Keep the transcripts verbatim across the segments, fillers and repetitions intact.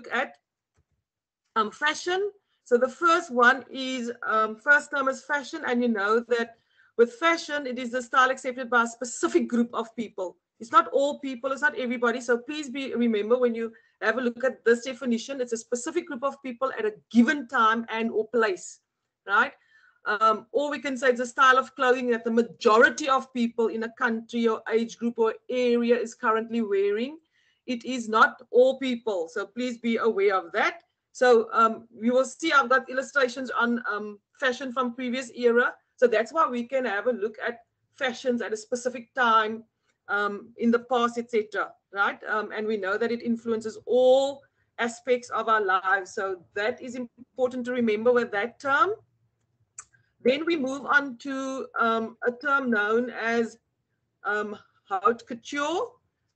look at um, fashion. So the first one is, um, first term is fashion, and you know that with fashion, it is the style accepted by a specific group of people. It's not all people, it's not everybody. So please be remember when you have a look at this definition, it's a specific group of people at a given time and or place, right? Um, or we can say it's a style of clothing that the majority of people in a country or age group or area is currently wearing. It is not all people, so please be aware of that. So um, you will see I've got illustrations on um, fashion from previous era. So that's why we can have a look at fashions at a specific time um, in the past, et cetera. Right? Um, and we know that it influences all aspects of our lives. So that is important to remember with that term. Then we move on to um, a term known as um, haute couture,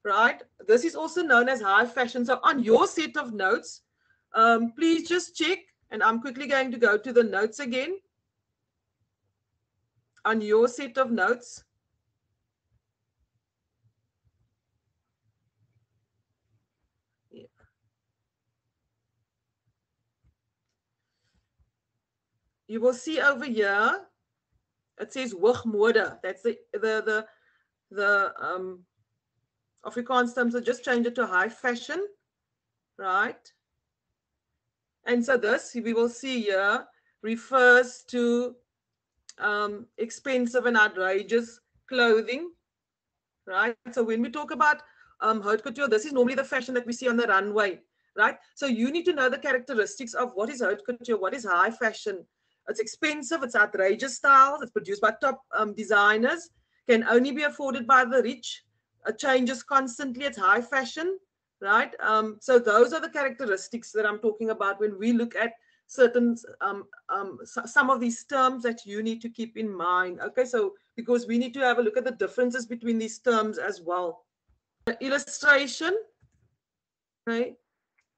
right? This is also known as high fashion. So on your set of notes, um, please just check, and I'm quickly going to go to the notes again. On your set of notes. You will see over here, it says hoogmode. That's the, the, the, the um, Afrikaans term, so just change it to high fashion, right? And so this, we will see here, refers to um, expensive and outrageous clothing, right? So when we talk about um, haute couture, this is normally the fashion that we see on the runway, right? So you need to know the characteristics of what is haute couture, what is high fashion. It's expensive, it's outrageous styles, it's produced by top um, designers, can only be afforded by the rich, it changes constantly, it's high fashion, right? Um, so those are the characteristics that I'm talking about when we look at certain, um, um, so some of these terms that you need to keep in mind, okay? So because we need to have a look at the differences between these terms as well. The illustration, okay?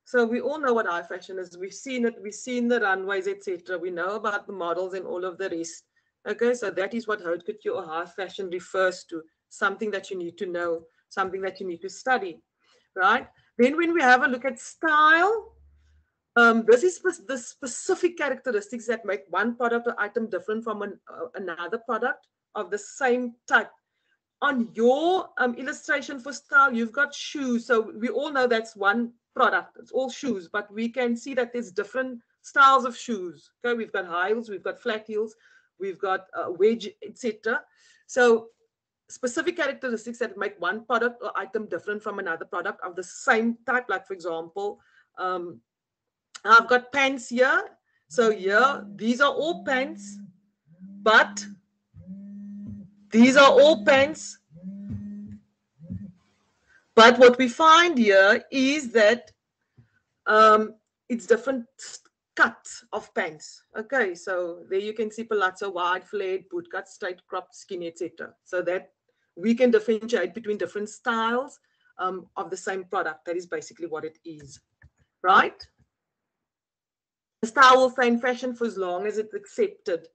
So we all know what high fashion is. We've seen it, we've seen the runways, et cetera. We know about the models and all of the rest. Okay, so that is what haute couture or high fashion refers to, something that you need to know, something that you need to study, right? Then when we have a look at style, um, this is the specific characteristics that make one product or item different from an, uh, another product of the same type. On your um, illustration for style, you've got shoes. So we all know that's one product, it's all shoes, but we can see that there's different styles of shoes. Okay, we've got high heels, we've got flat heels, we've got uh, wedge, et cetera. So specific characteristics that make one product or item different from another product of the same type, like for example, um, I've got pants here. So yeah, these are all pants, but these are all pants. But what we find here is that um, it's different cuts of pants. Okay, so there you can see palazzo, wide, flared, bootcut, straight, cropped, skinny, et cetera. So that we can differentiate between different styles um, of the same product. That is basically what it is, right? The style will stay in fashion for as long as it's accepted.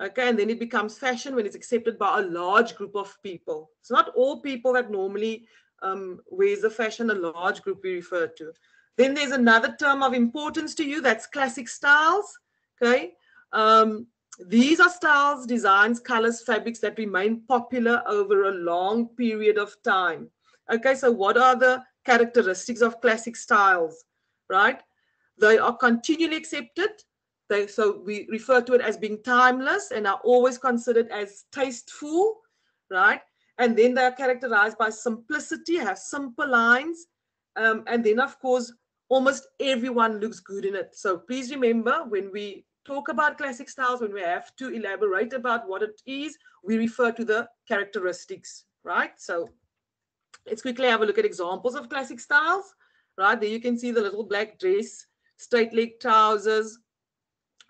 Okay, and then it becomes fashion when it's accepted by a large group of people. It's not all people that normally um wears the fashion, a large group we refer to. Then there's another term of importance to you, that's classic styles. Okay, um these are styles, designs, colors, fabrics that remain popular over a long period of time. Okay, so what are the characteristics of classic styles, right? They are continually accepted, they so we refer to it as being timeless, and are always considered as tasteful, right? And then they are characterized by simplicity, have simple lines. Um, and then, of course, almost everyone looks good in it. So please remember, when we talk about classic styles, when we have to elaborate about what it is, we refer to the characteristics, right? So let's quickly have a look at examples of classic styles, right? There you can see the little black dress, straight leg trousers,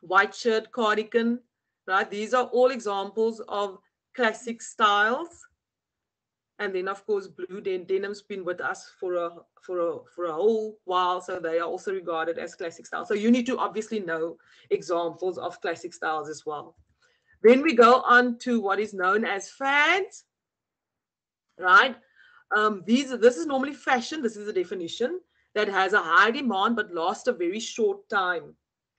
white shirt, cardigan, right? These are all examples of classic styles. And then, of course, blue den denim's been with us for a for a for a whole while, so they are also regarded as classic styles. So you need to obviously know examples of classic styles as well. Then we go on to what is known as fads, right? Um, these this is normally fashion. This is the definition. that has a high demand but lasts a very short time.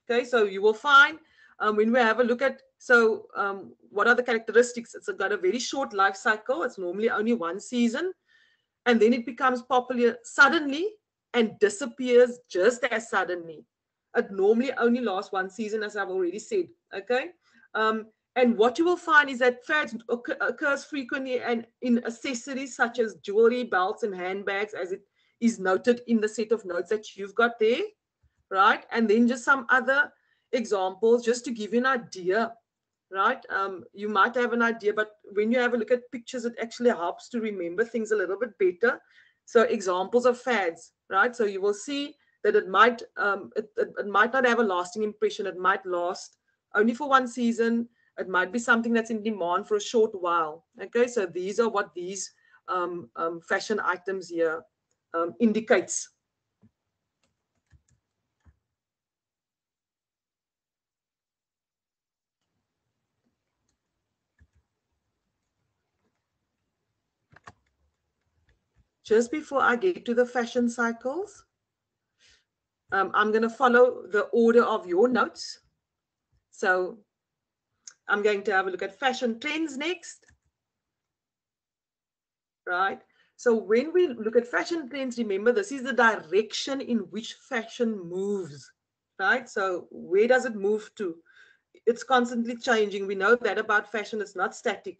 Okay, so you will find um, when we have a look at, so um, what are the characteristics? It's got a very short life cycle. It's normally only one season, and then it becomes popular suddenly and disappears just as suddenly. It normally only lasts one season, as I've already said, okay? Um, and what you will find is that fads occur, occurs frequently and in accessories such as jewelry, belts, and handbags, as it is noted in the set of notes that you've got there, right? And then just some other examples, just to give you an idea, right? Um, you might have an idea, but when you have a look at pictures, it actually helps to remember things a little bit better. So examples of fads, right? So you will see that it might, um, it, it, it might not have a lasting impression. It might last only for one season. It might be something that's in demand for a short while. Okay, so these are what these um, um, fashion items here um, indicates. Just before I get to the fashion cycles, um, I'm going to follow the order of your notes. So I'm going to have a look at fashion trends next. Right. So when we look at fashion trends, remember this is the direction in which fashion moves. Right. So where does it move to? It's constantly changing. We know that about fashion. It's not static.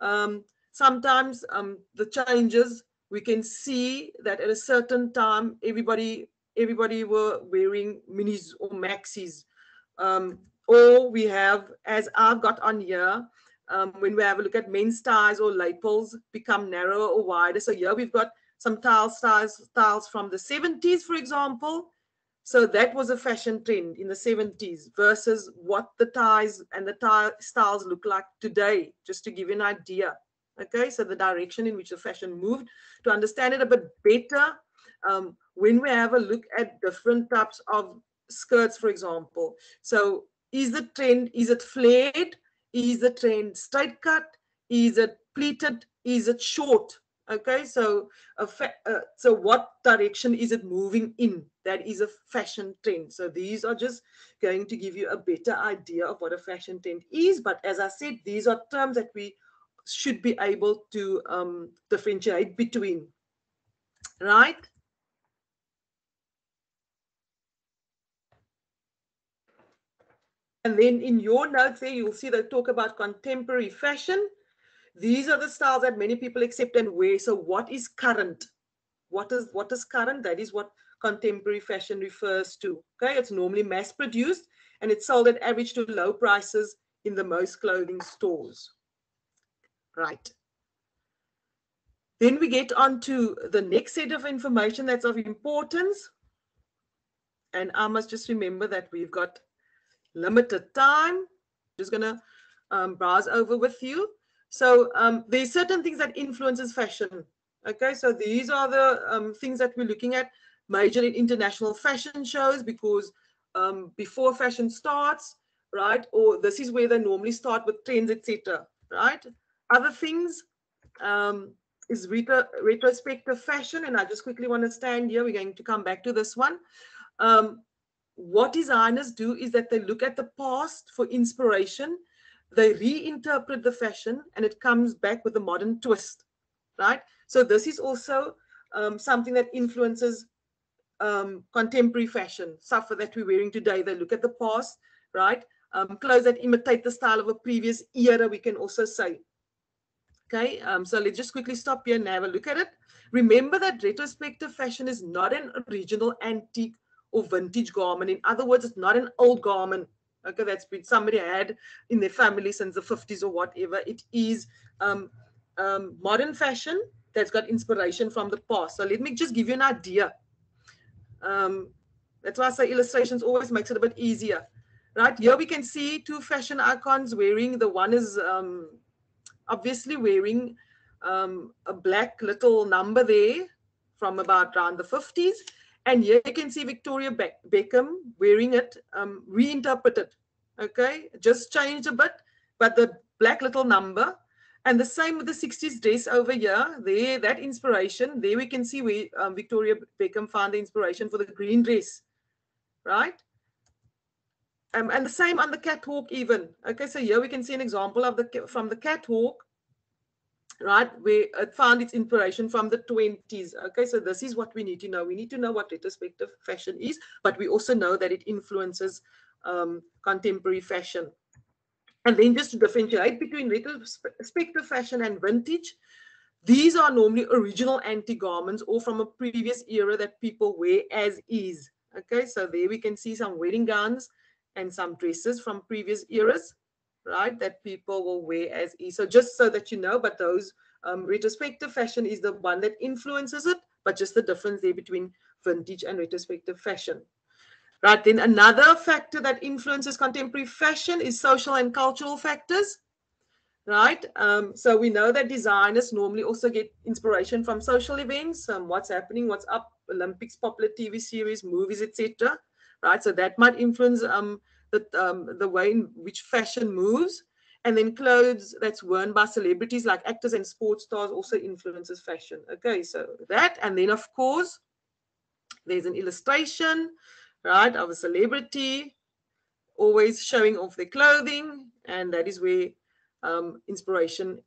Um, sometimes um, the changes, we can see that at a certain time, everybody, everybody were wearing minis or maxis. Um, or we have, as I've got on here, um, when we have a look at men's ties or lapels become narrower or wider. So here we've got some tile styles, styles from the seventies, for example. So that was a fashion trend in the seventies versus what the ties and the tie styles look like today, just to give you an idea. Okay, so the direction in which the fashion moved, to understand it a bit better, um, when we have a look at different types of skirts, for example. So is the trend, is it flared? Is the trend straight cut? Is it pleated? Is it short? Okay, so, a fa uh, so what direction is it moving in? That is a fashion trend. So these are just going to give you a better idea of what a fashion trend is. But as I said, these are terms that we should be able to um, differentiate between, right? And then in your notes there, you'll see they talk about contemporary fashion. These are the styles that many people accept and wear. So what is current? What is, what is current? That is what contemporary fashion refers to, okay? It's normally mass produced and it's sold at average to low prices in the most clothing stores. Right. Then we get on to the next set of information that's of importance. And I must just remember that we've got limited time. Just going to um, browse over with you. So um, there's certain things that influences fashion. Okay, so these are the um, things that we're looking at. Major international fashion shows, because um, before fashion starts, right, or this is where they normally start with trends, et cetera. Right. Other things um, is retro retrospective fashion, and I just quickly want to stand here. We're going to come back to this one. Um, what designers do is that they look at the past for inspiration. They reinterpret the fashion, and it comes back with a modern twist, right? So this is also um, something that influences um, contemporary fashion, stuff that we're wearing today. They look at the past, right? Um, clothes that imitate the style of a previous era, we can also say. Okay, um, so let's just quickly stop here and have a look at it. Remember that retrospective fashion is not an original, antique, or vintage garment. In other words, it's not an old garment. Okay, that's been somebody had in their family since the fifties or whatever. It is um, um, modern fashion that's got inspiration from the past. So let me just give you an idea. Um, that's why I say illustrations always makes it a bit easier. Right, here we can see two fashion icons wearing. The one is... Um, obviously wearing um, a black little number there from about around the fifties. And here you can see Victoria Be Beckham wearing it, um, reinterpreted, okay? Just changed a bit, but the black little number. And the same with the sixties dress over here. There, that inspiration. There we can see where um, Victoria Beckham found the inspiration for the green dress, right? Um, and the same on the catwalk even. Okay, so here we can see an example of the from the catwalk, right, where it found its inspiration from the twenties. Okay, so this is what we need to know. We need to know what retrospective fashion is, but we also know that it influences um, contemporary fashion. And then just to differentiate between retrospective fashion and vintage, these are normally original antique garments or from a previous era that people wear as is. Okay, so there we can see some wedding gowns and some dresses from previous eras, right, that people will wear as is. So just so that you know, but those um, retrospective fashion is the one that influences it, but just the difference there between vintage and retrospective fashion. Right, then another factor that influences contemporary fashion is social and cultural factors, right? Um, so we know that designers normally also get inspiration from social events, um, what's happening, what's up, Olympics, popular T V series, movies, et cetera. Right, so that might influence um, the, um, the way in which fashion moves. And then clothes that's worn by celebrities like actors and sports stars also influences fashion. Okay, so that, and then of course, there's an illustration, right, of a celebrity always showing off their clothing, and that is where um, inspiration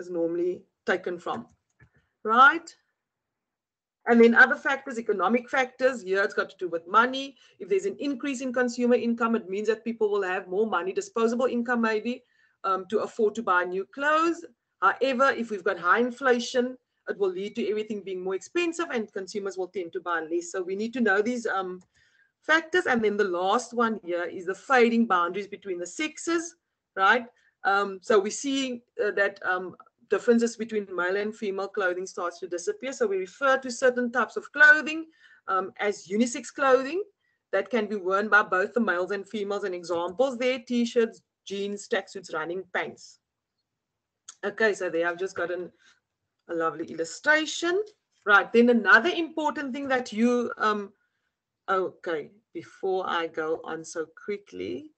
is normally taken from, right? And then other factors, economic factors, here it's got to do with money. If there's an increase in consumer income, it means that people will have more money, disposable income maybe, um, to afford to buy new clothes. However, if we've got high inflation, it will lead to everything being more expensive and consumers will tend to buy less. So we need to know these um, factors. And then the last one here is the fading boundaries between the sexes, right? Um, so we see uh, that um, differences between male and female clothing starts to disappear. So we refer to certain types of clothing um, as unisex clothing that can be worn by both the males and females. And examples there, t-shirts, jeans, tracksuits, running pants. Okay, so there I've just got an, a lovely illustration. Right, then another important thing that you um, okay, before I go on so quickly,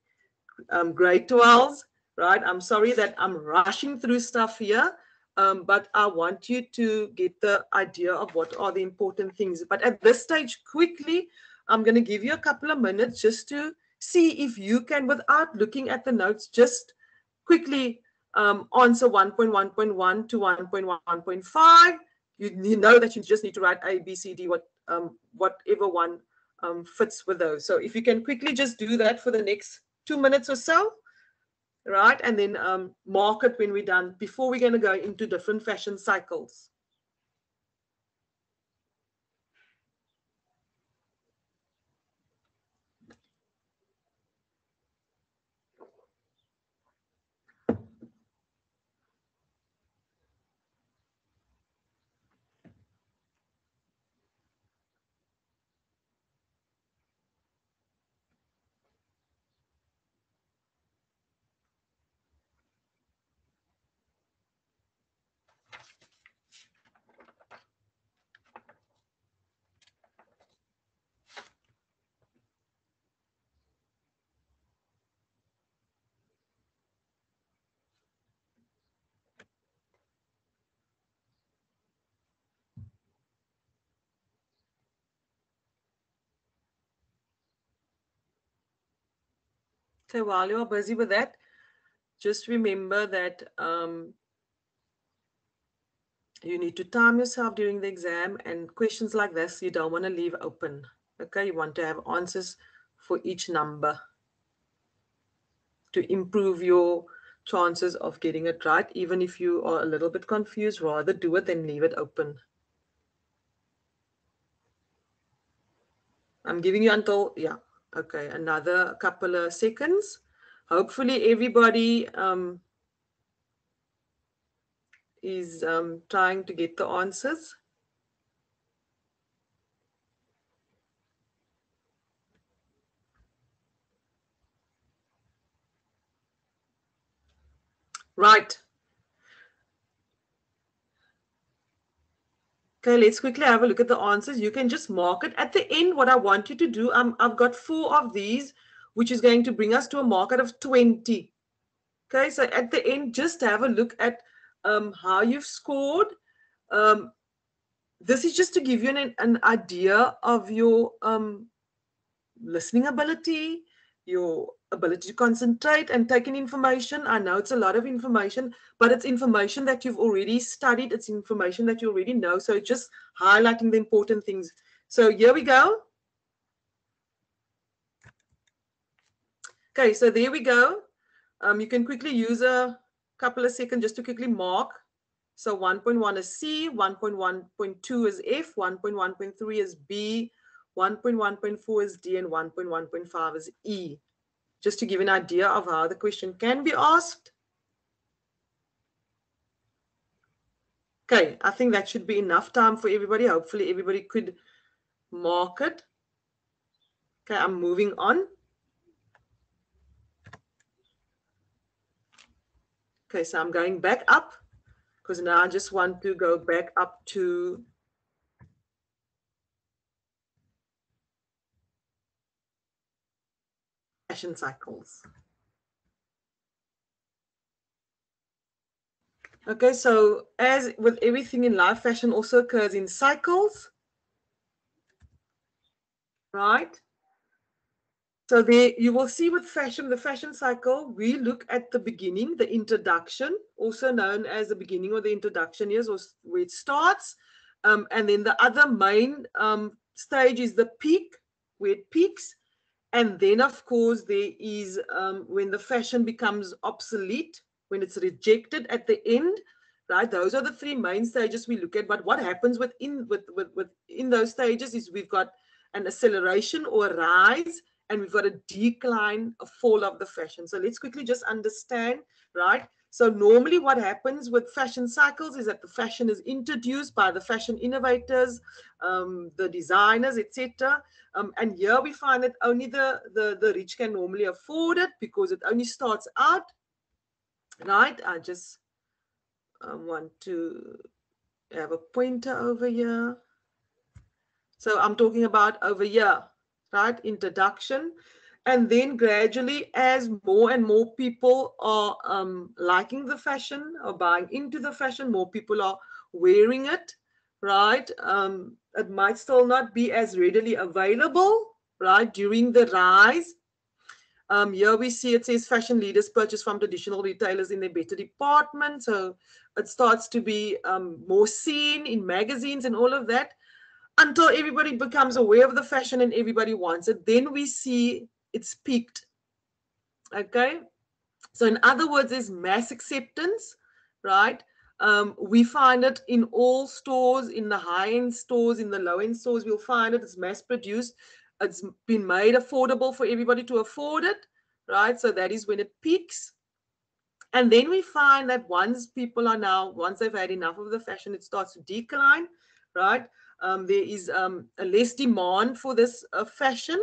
um, grade twelves, right? I'm sorry that I'm rushing through stuff here, um, but I want you to get the idea of what are the important things. But at this stage, quickly, I'm going to give you a couple of minutes just to see if you can, without looking at the notes, just quickly um, answer one point one point one to one point one point five. You, you know that you just need to write A, B, C, D, what, um, whatever one Um, fits with those. So if you can quickly just do that for the next two minutes or so, right? And then um, mark it when we're done, before we're going to go into different fashion cycles. So while you are busy with that, just remember that um, you need to time yourself during the exam, and questions like this you don't want to leave open. Okay, you want to have answers for each number to improve your chances of getting it right. Even if you are a little bit confused, rather do it than leave it open. I'm giving you until, yeah. Okay, another couple of seconds. Hopefully everybody um, is um, trying to get the answers. Right. Okay, let's quickly have a look at the answers. You can just mark it. At the end, what I want you to do, um, I've got four of these, which is going to bring us to a mark out of twenty. Okay, so at the end, just have a look at um, how you've scored. Um, this is just to give you an, an idea of your um, listening ability, your ability to concentrate and take in information. I know it's a lot of information, but it's information that you've already studied. It's information that you already know. So just highlighting the important things. So here we go. Okay, so there we go. Um, you can quickly use a couple of seconds just to quickly mark. So one point one is C, one point one point two is F, one point one point three is B, one point one point four is D, and one point one point five is E. Just to give an idea of how the question can be asked. Okay, I think that should be enough time for everybody. Hopefully everybody could mark it. Okay, I'm moving on. Okay, so I'm going back up because now I just want to go back up to fashion cycles. Okay, so as with everything in life, fashion also occurs in cycles, right? So there you will see with fashion, the fashion cycle, we look at the beginning, the introduction, also known as the beginning or the introduction years, or where it starts. Um, and then the other main um, stage is the peak, where it peaks. And then, of course, there is um, when the fashion becomes obsolete, when it's rejected at the end, right? Those are the three main stages we look at. But what happens within, with, with, within those stages is we've got an acceleration or a rise, and we've got a decline, a fall of the fashion. So let's quickly just understand, right? So normally what happens with fashion cycles is that the fashion is introduced by the fashion innovators, um, the designers, et cetera. Um, and here we find that only the, the, the rich can normally afford it because it only starts out, right? I just um, want to have a pointer over here. So I'm talking about over here. Right, introduction, and then gradually as more and more people are um, liking the fashion or buying into the fashion, more people are wearing it, right? Um, it might still not be as readily available, right, during the rise. Um, here we see it says fashion leaders purchase from traditional retailers in their better department, so it starts to be um, more seen in magazines and all of that. Until everybody becomes aware of the fashion and everybody wants it, then we see it's peaked. Okay, so in other words, there's mass acceptance, right? Um, we find it in all stores, in the high-end stores, in the low-end stores, we'll find it, it's mass-produced, it's been made affordable for everybody to afford it, right? So that is when it peaks. And then we find that once people are now, once they've had enough of the fashion, it starts to decline, right? Um, there is um, a less demand for this uh, fashion,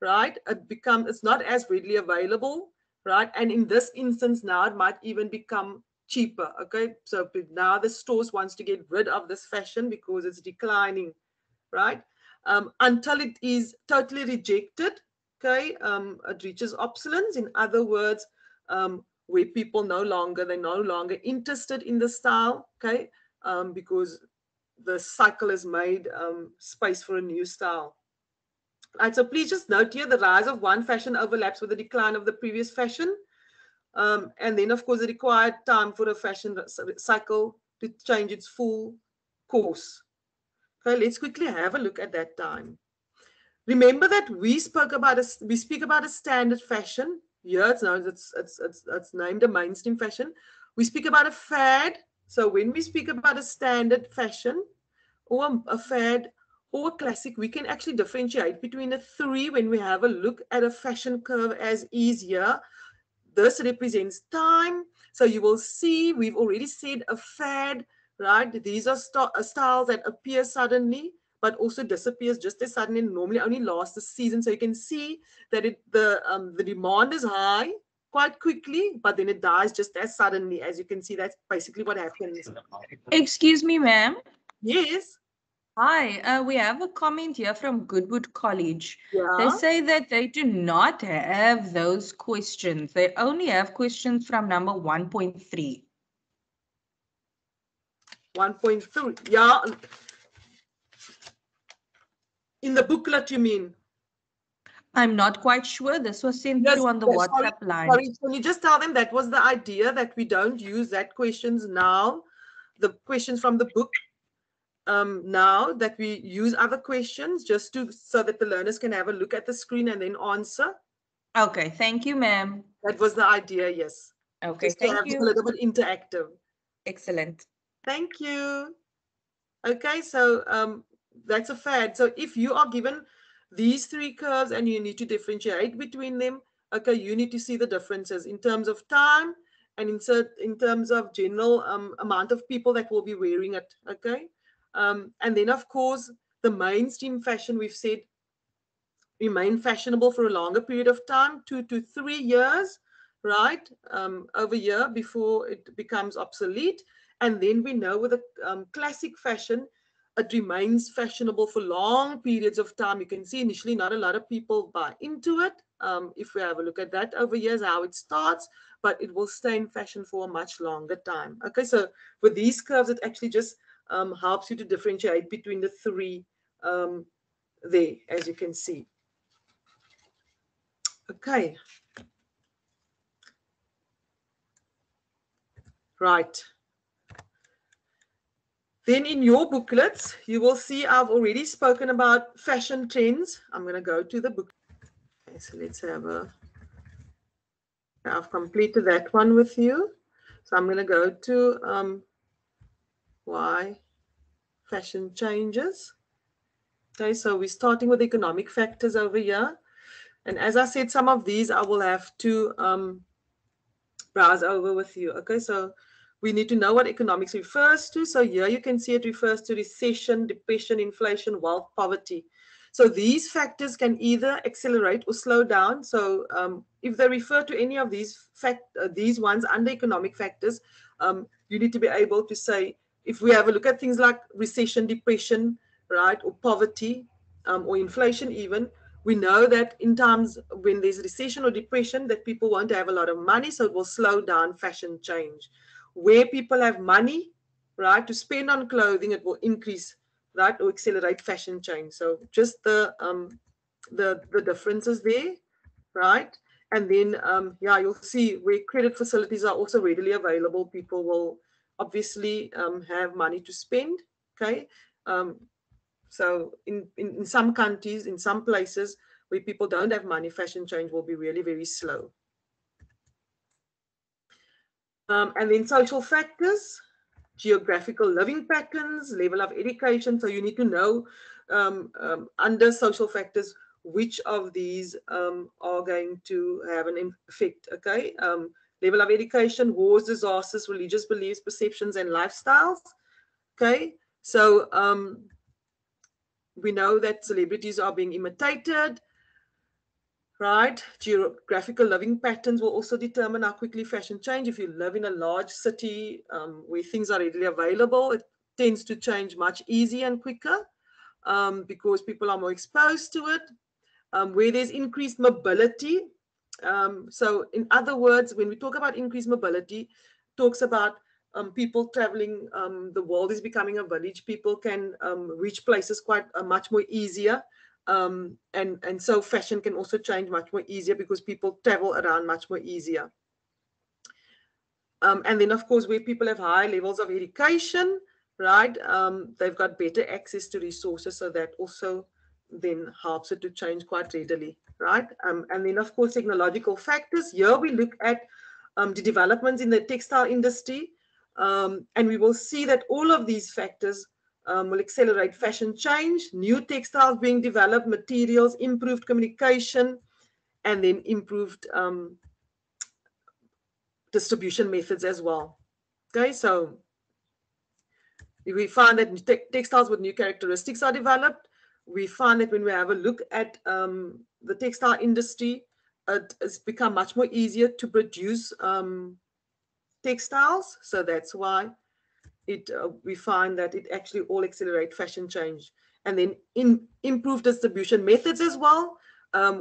right? It become, it's not as readily available, right? And in this instance, now it might even become cheaper, okay? So now the stores wants to get rid of this fashion because it's declining, right? Um, until it is totally rejected, okay? Um, it reaches obsolescence. In other words, um, where people no longer, they're no longer interested in the style, okay? Um, because the cycle has made um, space for a new style. All right, so please just note here the rise of one fashion overlaps with the decline of the previous fashion. Um, and then, of course, the required time for a fashion cycle to change its full course. Okay, let's quickly have a look at that time. Remember that we spoke about a, we speak about a standard fashion. Yeah, it's, it's, it's, it's, it's named a mainstream fashion. We speak about a fad. So when we speak about a standard fashion or a fad or a classic, we can actually differentiate between the three when we have a look at a fashion curve as is here. This represents time. So you will see, we've already said a fad, right? These are st styles that appear suddenly, but also disappears just as suddenly, and normally only lasts a season. So you can see that it, the, um, the demand is high quite quickly, but then it dies just as suddenly. As you can see, that's basically what happens. Excuse me, ma'am. Yes. Hi, uh, we have a comment here from Goodwood College. Yeah. They say that they do not have those questions. They only have questions from number one point three. one point two. Yeah. In the booklet, you mean? I'm not quite sure. This was sent yes, through on the yes, WhatsApp sorry, line. Sorry, can you just tell them that was the idea, that we don't use that questions now, the questions from the book um, now, that we use other questions just to so that the learners can have a look at the screen and then answer. Okay, thank you, ma'am. That was the idea, yes. Okay, just thank to have you. A little bit interactive. Excellent. Thank you. Okay, so um, that's a fad. So if you are given these three curves and you need to differentiate between them, okay, you need to see the differences in terms of time and insert in terms of general um, amount of people that will be wearing it, okay? Um, and then, of course, the mainstream fashion, we've said, remain fashionable for a longer period of time, two to three years, right, um, over a year before it becomes obsolete. And then we know with a um, classic fashion, it remains fashionable for long periods of time. You can see initially not a lot of people buy into it. Um, if we have a look at that over years, how it starts, but it will stay in fashion for a much longer time. Okay, so with these curves, it actually just um, helps you to differentiate between the three um, there, as you can see. Okay. Right. Then in your booklets, you will see I've already spoken about fashion trends. I'm going to go to the book. Okay, so let's have a, I've completed that one with you. So I'm going to go to um, why fashion changes. Okay, so we're starting with economic factors over here. And as I said, some of these I will have to um, browse over with you. Okay, so we need to know what economics refers to. So here you can see it refers to recession, depression, inflation, wealth, poverty. So these factors can either accelerate or slow down. So um, if they refer to any of these fact, uh, these ones under economic factors, um, you need to be able to say, if we have a look at things like recession, depression, right, or poverty, um, or inflation even, we know that in times when there's recession or depression that people want to have a lot of money, so it will slow down fashion change. Where people have money, right, to spend on clothing, it will increase, right, or accelerate fashion change. So just the um, the the differences there, right? And then um, yeah, you'll see where credit facilities are also readily available. People will obviously um, have money to spend. Okay, um, so in, in in some countries, in some places where people don't have money, fashion change will be really very slow. Um, and then social factors, geographical living patterns, level of education. So you need to know um, um, under social factors, which of these um, are going to have an effect, okay? Um, level of education, wars, disasters, religious beliefs, perceptions, and lifestyles, okay? So um, we know that celebrities are being imitated. Right, geographical living patterns will also determine how quickly fashion change. If you live in a large city um, where things are readily available, it tends to change much easier and quicker um, because people are more exposed to it. Um, where there's increased mobility. Um, so in other words, when we talk about increased mobility, it talks about um, people traveling, um, the world is becoming a village, people can um, reach places quite uh, much more easier. Um, and, and so fashion can also change much more easier because people travel around much more easier. Um, and then, of course, where people have high levels of education, right, um, they've got better access to resources, so that also then helps it to change quite readily, right? Um, and then, of course, technological factors. Here we look at um, the developments in the textile industry, um, and we will see that all of these factors Um, will accelerate fashion change, new textiles being developed, materials, improved communication, and then improved um, distribution methods as well. Okay, so we find that te textiles with new characteristics are developed. We find that when we have a look at um, the textile industry, it has become much more easier to produce um, textiles, so that's why It, uh, we find that it actually all accelerate fashion change. And then in improved distribution methods as well. Um,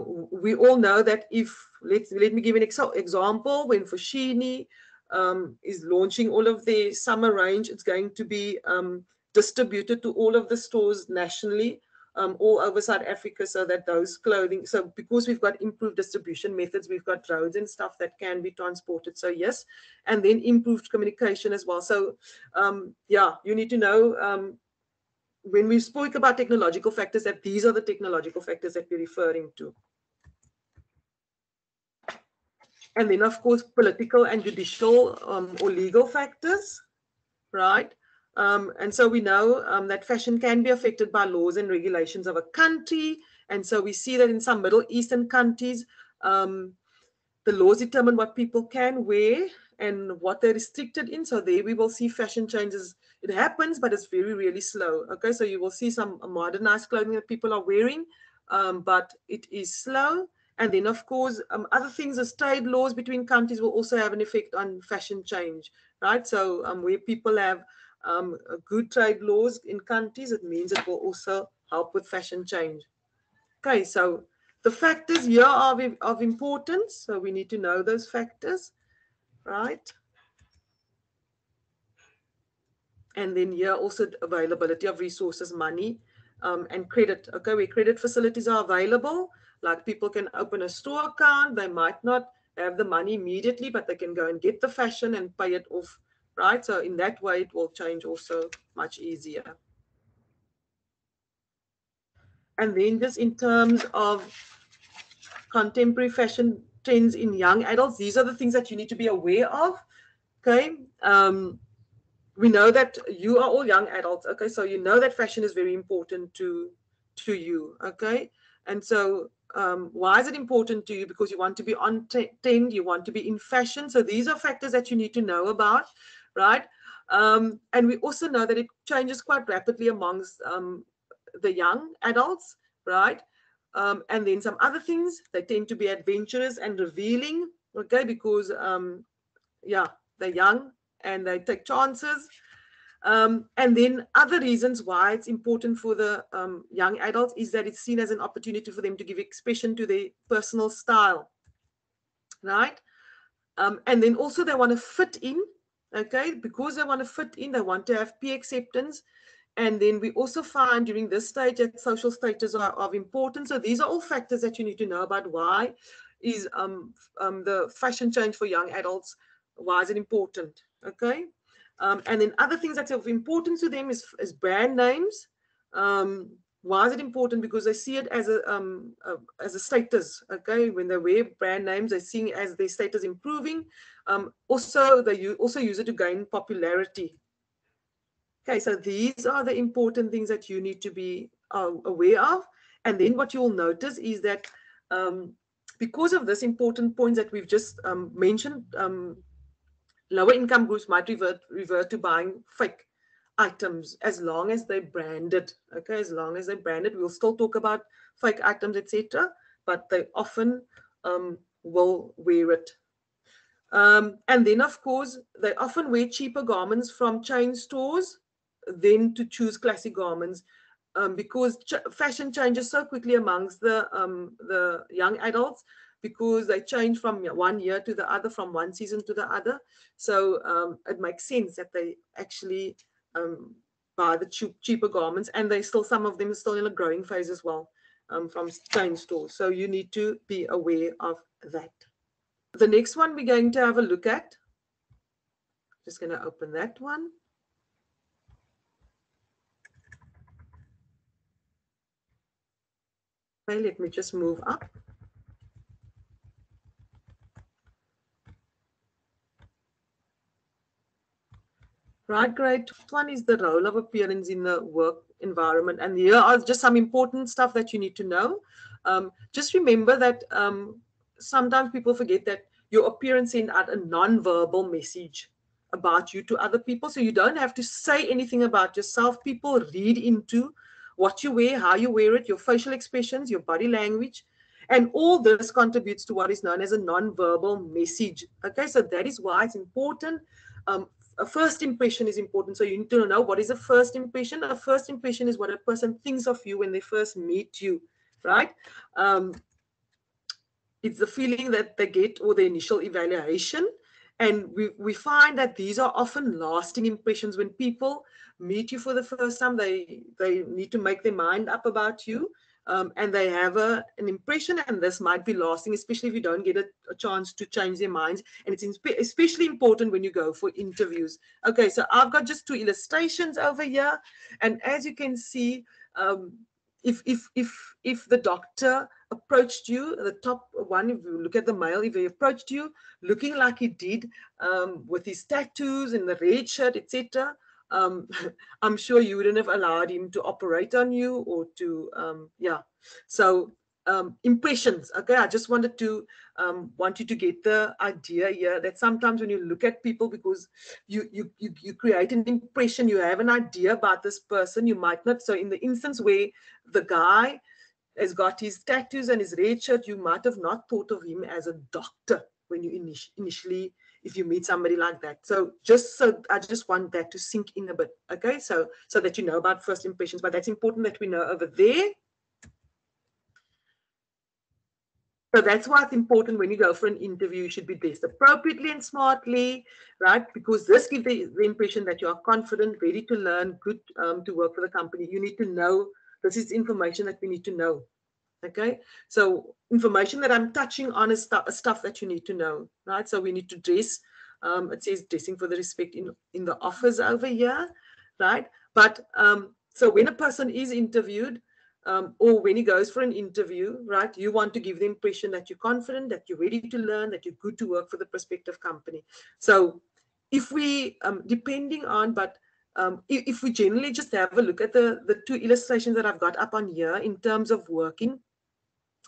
we all know that if, let's, let me give an ex example, when Fushini um, is launching all of the summer range. It's going to be um, distributed to all of the stores nationally, um, all over South Africa, so that those clothing, so because we've got improved distribution methods, we've got roads and stuff that can be transported. So yes, and then improved communication as well. So um, yeah, you need to know, um, when we spoke about technological factors, that these are the technological factors that we're referring to. And then, of course, political and judicial um, or legal factors, right? Um, and so we know um, that fashion can be affected by laws and regulations of a country. And so we see that in some Middle Eastern countries, um, the laws determine what people can wear and what they're restricted in. So there we will see fashion changes. It happens, but it's very, really slow. Okay, so you will see some modernized clothing that people are wearing, um, but it is slow. And then, of course, um, other things as trade laws between countries will also have an effect on fashion change, right? So um, where people have um, good trade laws in countries, it means it will also help with fashion change. Okay, so the factors here are of, of importance, so we need to know those factors, right? And then here also availability of resources, money, um, and credit. Okay, where credit facilities are available, like people can open a store account, they might not have the money immediately, but they can go and get the fashion and pay it off, right? So in that way, it will change also much easier. And then just in terms of contemporary fashion trends in young adults, these are the things that you need to be aware of, okay? Um, we know that you are all young adults, okay? So you know that fashion is very important to, to you, okay? And so um, why is it important to you? Because you want to be on trend, you want to be in fashion. So these are factors that you need to know about, right? Um, and we also know that it changes quite rapidly amongst um, the young adults, right? Um, and then some other things, they tend to be adventurous and revealing, okay? Because, um, yeah, they're young and they take chances. Um, and then other reasons why it's important for the um, young adults is that it's seen as an opportunity for them to give expression to their personal style, right? Um, and then also they want to fit in, okay? Because they want to fit in, they want to have peer acceptance. And then we also find during this stage that social status are of importance. So these are all factors that you need to know about. Why is um, um, the fashion change for young adults, why is it important, okay? Um, and then other things that's of importance to them is, is brand names. Um, why is it important? Because they see it as a, um, a as a status. Okay, when they wear brand names, they're seeing as their status improving. Um, also, they u also use it to gain popularity. Okay, so these are the important things that you need to be uh, aware of. And then what you will notice is that um, because of this important points that we've just um, mentioned. Um, Lower income groups might revert, revert to buying fake items as long as they're branded. Okay, as long as they're branded, we'll still talk about fake items, et cetera. But they often um, will wear it. Um, and then, of course, they often wear cheaper garments from chain stores than to choose classic garments um, because ch fashion changes so quickly amongst the um, the young adults. Because they change from one year to the other, from one season to the other. So um, it makes sense that they actually um, buy the cheap, cheaper garments, and they still, some of them are still in a growing phase as well um, from chain stores. So you need to be aware of that. The next one we're going to have a look at. Just going to open that one. Okay, let me just move up. Right, great. One is the role of appearance in the work environment. And here are just some important stuff that you need to know. Um, just remember that um, sometimes people forget that your appearance sends out a non-verbal message about you to other people. So you don't have to say anything about yourself. People read into what you wear, how you wear it, your facial expressions, your body language. And all this contributes to what is known as a non-verbal message. Okay, so that is why it's important. Um, A first impression is important, so you need to know what is a first impression. A first impression is what a person thinks of you when they first meet you, right? Um, it's the feeling that they get or the initial evaluation, And we, we find that these are often lasting impressions. When people meet you for the first time, they, they need to make their mind up about you, um, and they have a, an impression, and this might be lasting, especially if you don't get a, a chance to change their minds. And it's in, especially important when you go for interviews. Okay, so I've got just two illustrations over here. And as you can see, um, if, if, if, if the doctor approached you, the top one, if you look at the male, if he approached you looking like he did, um, with his tattoos and the red shirt, et cetera, um, I'm sure you wouldn't have allowed him to operate on you or to, um, yeah. So um, impressions, okay, I just wanted to, um, want you to get the idea here that sometimes when you look at people, because you, you, you, you create an impression, you have an idea about this person, you might not. So in the instance where the guy has got his tattoos and his red shirt, you might have not thought of him as a doctor when you init initially, if you meet somebody like that. So just so I just want that to sink in a bit, okay? So so that you know about first impressions, but that's important that we know over there. So that's why it's important when you go for an interview, you should be dressed appropriately and smartly, right? Because this gives the, the impression that you are confident, ready to learn, good um, to work for the company. You need to know. This is information that we need to know, okay? So information that I'm touching on is stu stuff that you need to know, right? So we need to dress. Um, it says dressing for the respect in, in the office over here, right? But um, so when a person is interviewed, um, or when he goes for an interview, right, you want to give the impression that you're confident, that you're ready to learn, that you're good to work for the prospective company. So if we, um, depending on, but Um, if we generally just have a look at the, the two illustrations that I've got up on here in terms of working,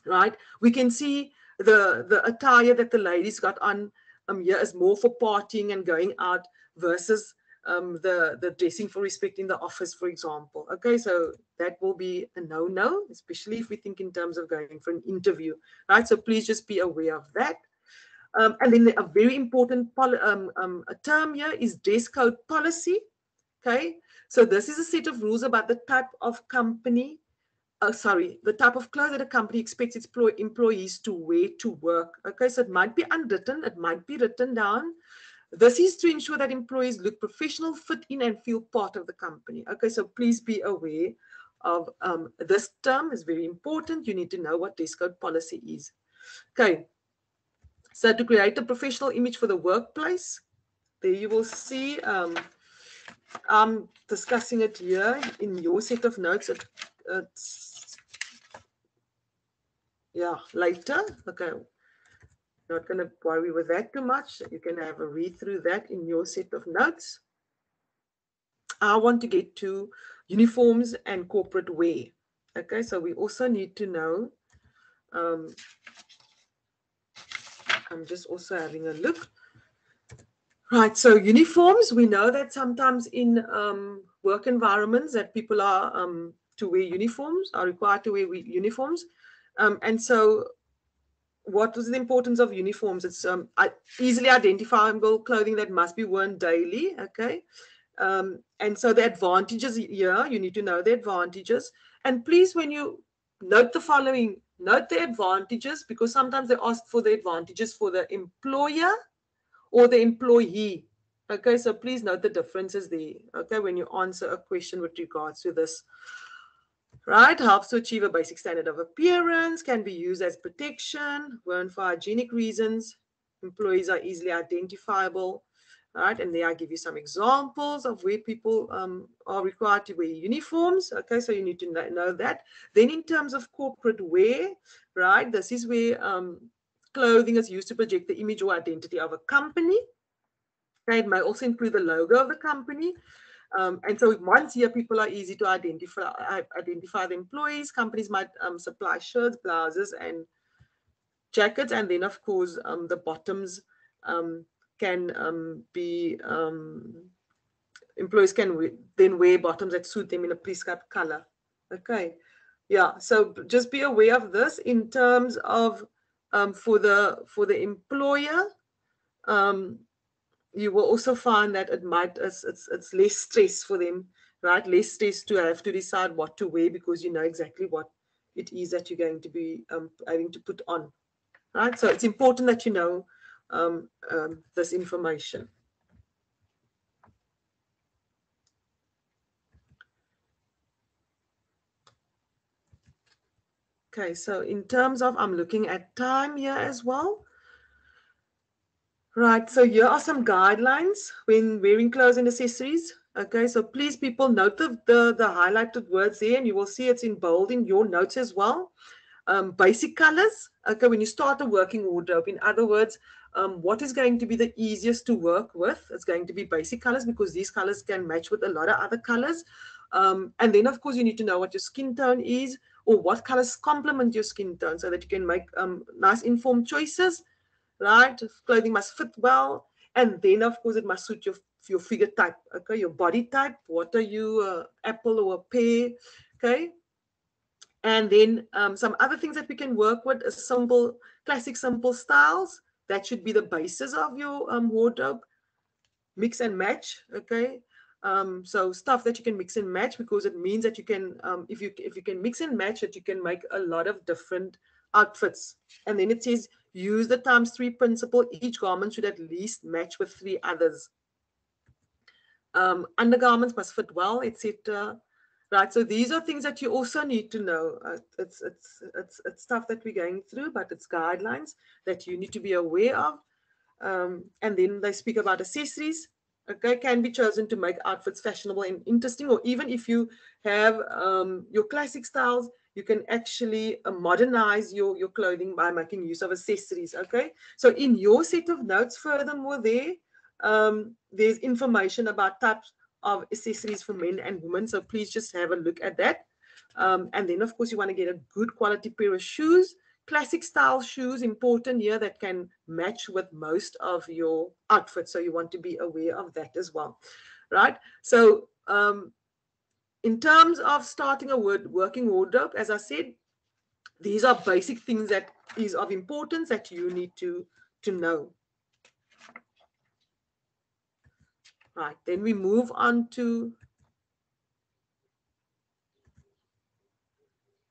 right, we can see the, the attire that the ladies got on um, here is more for partying and going out versus um, the, the dressing for respect in the office, for example. Okay, so that will be a no-no, especially if we think in terms of going for an interview, right? So please just be aware of that. Um, and then a very important um, um, a term here is dress code policy. Okay, so this is a set of rules about the type of company, uh, sorry, the type of clothes that a company expects its employees to wear to work. Okay, so it might be unwritten, it might be written down. This is to ensure that employees look professional, fit in, and feel part of the company. Okay, so please be aware of um, this term. It's very important. You need to know what dress code policy is. Okay, so to create a professional image for the workplace, there you will see... Um, I'm discussing it here in your set of notes. It, it's, yeah, later. Okay, not going to worry with that too much. You can have a read through that in your set of notes. I want to get to uniforms and corporate wear. Okay, so we also need to know. Um, I'm just also having a look. Right, so uniforms, we know that sometimes in um, work environments that people are um, to wear uniforms, are required to wear uniforms. Um, and so what was the importance of uniforms? It's um, easily identifiable clothing that must be worn daily, okay? Um, and so the advantages here, you need to know the advantages. And please, when you note the following, note the advantages, because sometimes they ask for the advantages for the employer or the employee. Okay, so please note the differences there, okay, when you answer a question with regards to this. Right, helps to achieve a basic standard of appearance, can be used as protection, worn for hygienic reasons, employees are easily identifiable. All right, and there I give you some examples of where people um, are required to wear uniforms. Okay, so you need to know that. Then in terms of corporate wear, right, this is where... Um, clothing is used to project the image or identity of a company. Okay, it may also include the logo of the company. Um, and so once here, people are easy to identify, identify the employees. Companies might um, supply shirts, blouses, and jackets. And then, of course, um, the bottoms um, can um, be, um, employees can we then wear bottoms that suit them in a prescribed color. Okay, yeah, so just be aware of this in terms of Um, for the for the employer, um, you will also find that it might it's, it's it's less stress for them, right? Less stress to have to decide what to wear because you know exactly what it is that you're going to be um, having to put on, right? So it's important that you know um, um, this information. Okay, so in terms of, I'm looking at time here as well. Right, so here are some guidelines when wearing clothes and accessories. Okay, so please, people, note the, the, the highlighted words there, and you will see it's in bold in your notes as well. Um, basic colors, okay, when you start a working wardrobe. In other words, um, what is going to be the easiest to work with? It's going to be basic colors, because these colors can match with a lot of other colors. Um, and then, of course, you need to know what your skin tone is, or what colors complement your skin tone, so that you can make um, nice informed choices, right? Clothing must fit well. And then, of course, it must suit your, your figure type, okay? Your body type. What are you, uh, apple or a pear, okay? And then um, some other things that we can work with is simple, classic simple styles. That should be the basis of your um, wardrobe. Mix and match, okay? Um, so stuff that you can mix and match, because it means that you can, um, if you if you can mix and match it, you can make a lot of different outfits. And then it says, use the times three principle. Each garment should at least match with three others. Um, undergarments must fit well, et cetera. Right, so these are things that you also need to know. Uh, it's, it's, it's, it's stuff that we're going through, but it's guidelines that you need to be aware of. Um, and then they speak about accessories. Okay, can be chosen to make outfits fashionable and interesting, or even if you have um, your classic styles, you can actually uh, modernize your, your clothing by making use of accessories, okay? So in your set of notes, furthermore, there, um, there's information about types of accessories for men and women, so please just have a look at that. Um, and then, of course, you want to get a good quality pair of shoes. Classic style shoes, important here, that can match with most of your outfits. So you want to be aware of that as well, right? So um, in terms of starting a word, working wardrobe, as I said, these are basic things that is of importance that you need to, to know. Right, then we move on to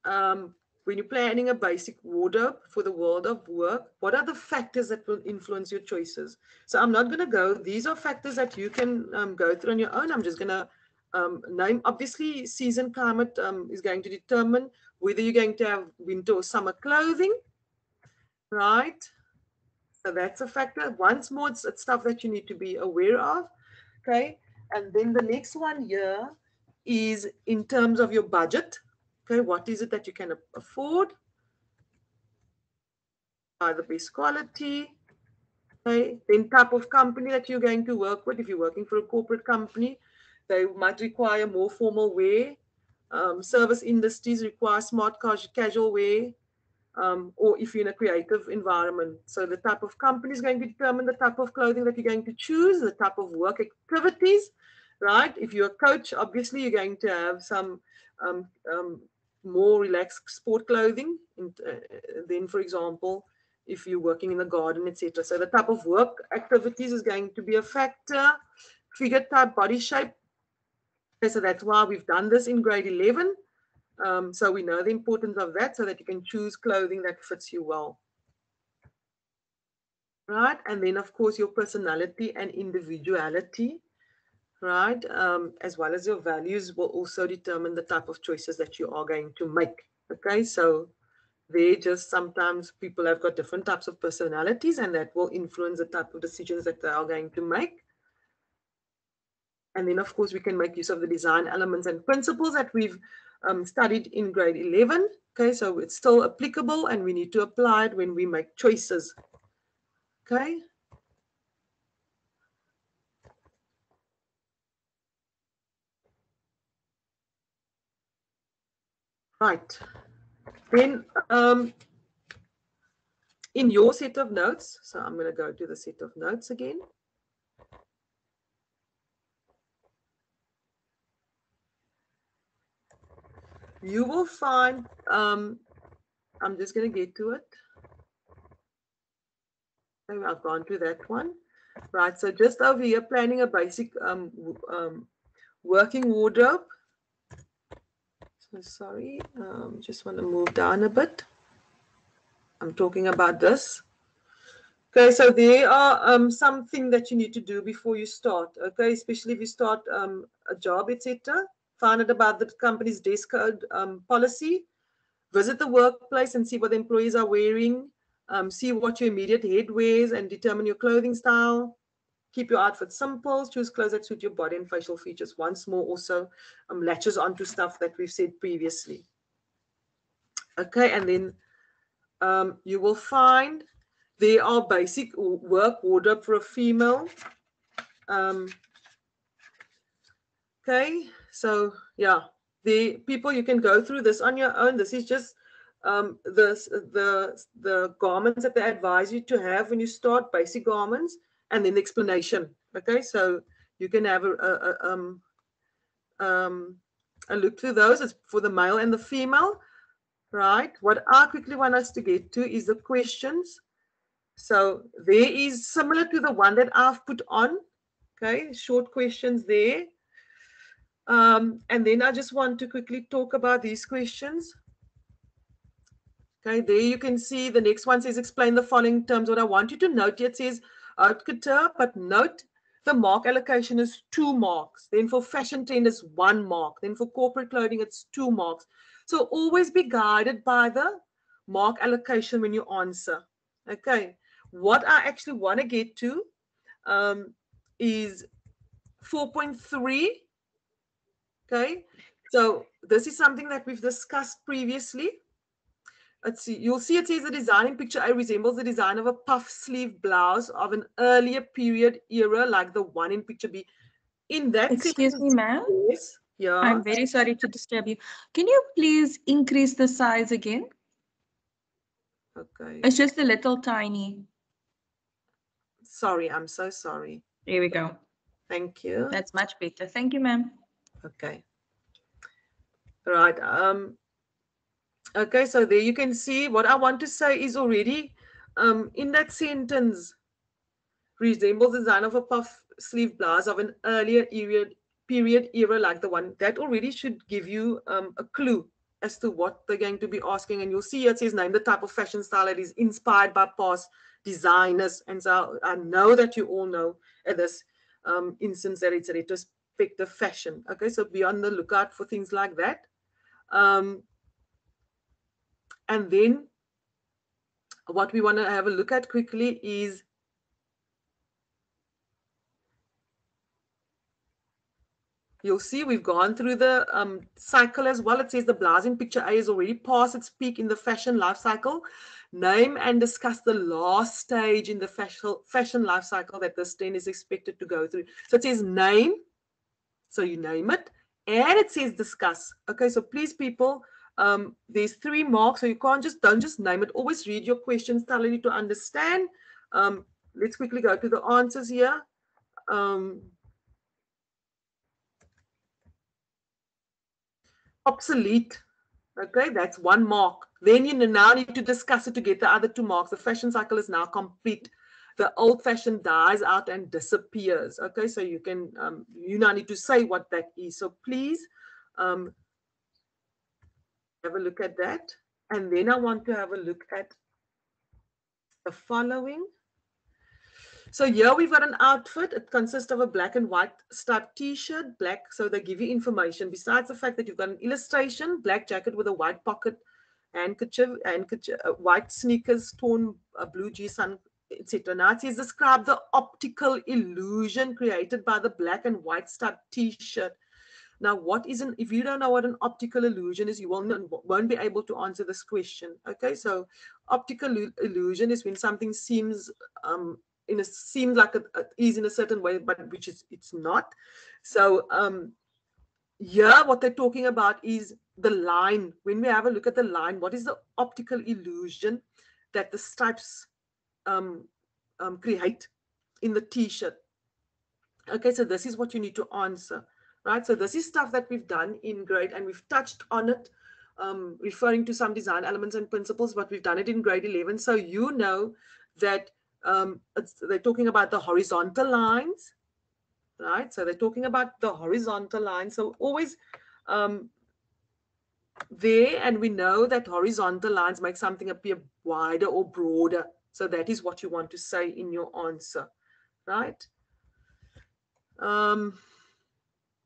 um, when you're planning a basic wardrobe for the world of work, what are the factors that will influence your choices? So I'm not going to go. These are factors that you can um, go through on your own. I'm just going to um, name. Obviously, season, climate um, is going to determine whether you're going to have winter or summer clothing, right? So that's a factor. Once more, it's, it's stuff that you need to be aware of, okay? And then the next one here is in terms of your budget. Okay, what is it that you can afford? Are the best quality? Okay, then type of company that you're going to work with. If you're working for a corporate company, they might require more formal wear. Um, service industries require smart casual wear, um, or if you're in a creative environment. So the type of company is going to determine the type of clothing that you're going to choose, the type of work activities, right? If you're a coach, obviously you're going to have some Um, um, more relaxed sport clothing and, uh, then, for example, if you're working in the garden, et cetera. So the type of work activities is going to be a factor, figure type, body shape. Okay, so that's why we've done this in grade eleven. Um, so we know the importance of that, so that you can choose clothing that fits you well. Right, and then, of course, your personality and individuality. Right, um, as well as your values will also determine the type of choices that you are going to make. Okay, so they just sometimes people have got different types of personalities, and that will influence the type of decisions that they are going to make. And then, of course, we can make use of the design elements and principles that we've um, studied in grade eleven. Okay, so it's still applicable, and we need to apply it when we make choices. Okay. Right, then um, in your set of notes, so I'm going to go to the set of notes again. You will find, um, I'm just going to get to it. I've gone to that one. Right, so just over here, planning a basic um, um, working wardrobe. So sorry, um, just want to move down a bit. I'm talking about this. Okay, so there are um, something that you need to do before you start, okay, especially if you start um, a job, et cetera. Find out about the company's dress code um, policy, visit the workplace and see what the employees are wearing, um, see what your immediate head wears and determine your clothing style. Keep your outfit simple, choose clothes that suit your body and facial features. Once more, also um, latches onto stuff that we've said previously. Okay, and then um, you will find there are basic work wardrobe for a female. Um, okay, so yeah, the people, you can go through this on your own. This is just um, the, the, the garments that they advise you to have when you start, basic garments. And then the explanation. Okay, so you can have a, a, a, um, um, a look through those. It's for the male and the female, right? What I quickly want us to get to is the questions. So there is similar to the one that I've put on. Okay, short questions there. Um, and then I just want to quickly talk about these questions. Okay, there you can see the next one says explain the following terms. What I want you to note here, it says Outcutter, but note the mark allocation is two marks. Then for fashion trend is one mark. Then for corporate clothing, it's two marks. So always be guided by the mark allocation when you answer. Okay. What I actually want to get to um, is four point three. Okay. So this is something that we've discussed previously. Let's see, you'll see it says the design in picture A resembles the design of a puff sleeve blouse of an earlier period era, like the one in picture B. In that, excuse me, ma'am. Yes. Yeah. I'm very sorry to disturb you. Can you please increase the size again? Okay. It's just a little tiny. Sorry, I'm so sorry. Here we go. Thank you. That's much better. Thank you, ma'am. Okay. All right. Um. Okay, so there you can see what I want to say is already um, in that sentence, resembles the design of a puff sleeve blouse of an earlier period, period era like the one. That already should give you um, a clue as to what they're going to be asking. And you'll see it says name the type of fashion style that is inspired by past designers. And so I know that you all know at this um, instance that it's a retrospective fashion. Okay, so be on the lookout for things like that. Um, And then what we want to have a look at quickly is you'll see we've gone through the um, cycle as well. It says the blouse in picture A is already past its peak in the fashion life cycle. Name and discuss the last stage in the fashion, fashion life cycle that this trend is expected to go through. So it says name, so you name it, and it says discuss. Okay, so please people, Um, there's three marks, so you can't just, don't just name it. Always read your questions, telling you to understand. Um, let's quickly go to the answers here. Um, obsolete, okay, that's one mark. Then you now need to discuss it to get the other two marks. The fashion cycle is now complete. The old fashion dies out and disappears, okay? So you can, um, you now need to say what that is. So please, um, have a look at that, and then I want to have a look at the following. So here we've got an outfit. It consists of a black and white striped t-shirt, black, so they give you information. Besides the fact that you've got an illustration, black jacket with a white pocket, handkerchief, handkerchief uh, white sneakers, torn uh, blue jeans, sun, et cetera. Now it says describe the optical illusion created by the black and white striped t-shirt. Now, what is an, if you don't know what an optical illusion is, you will not, won't be able to answer this question. Okay, so optical illusion is when something seems um, in a seems like it is in a certain way, but which is it's not. So um, yeah, what they're talking about is the line. When we have a look at the line, what is the optical illusion that the stripes um, um, create in the t-shirt? Okay, so this is what you need to answer. Right, so this is stuff that we've done in grade, and we've touched on it, um, referring to some design elements and principles, but we've done it in grade eleven. So you know that um, it's, they're talking about the horizontal lines, right? So they're talking about the horizontal lines. So always um, there, and we know that horizontal lines make something appear wider or broader. So that is what you want to say in your answer, right? Um,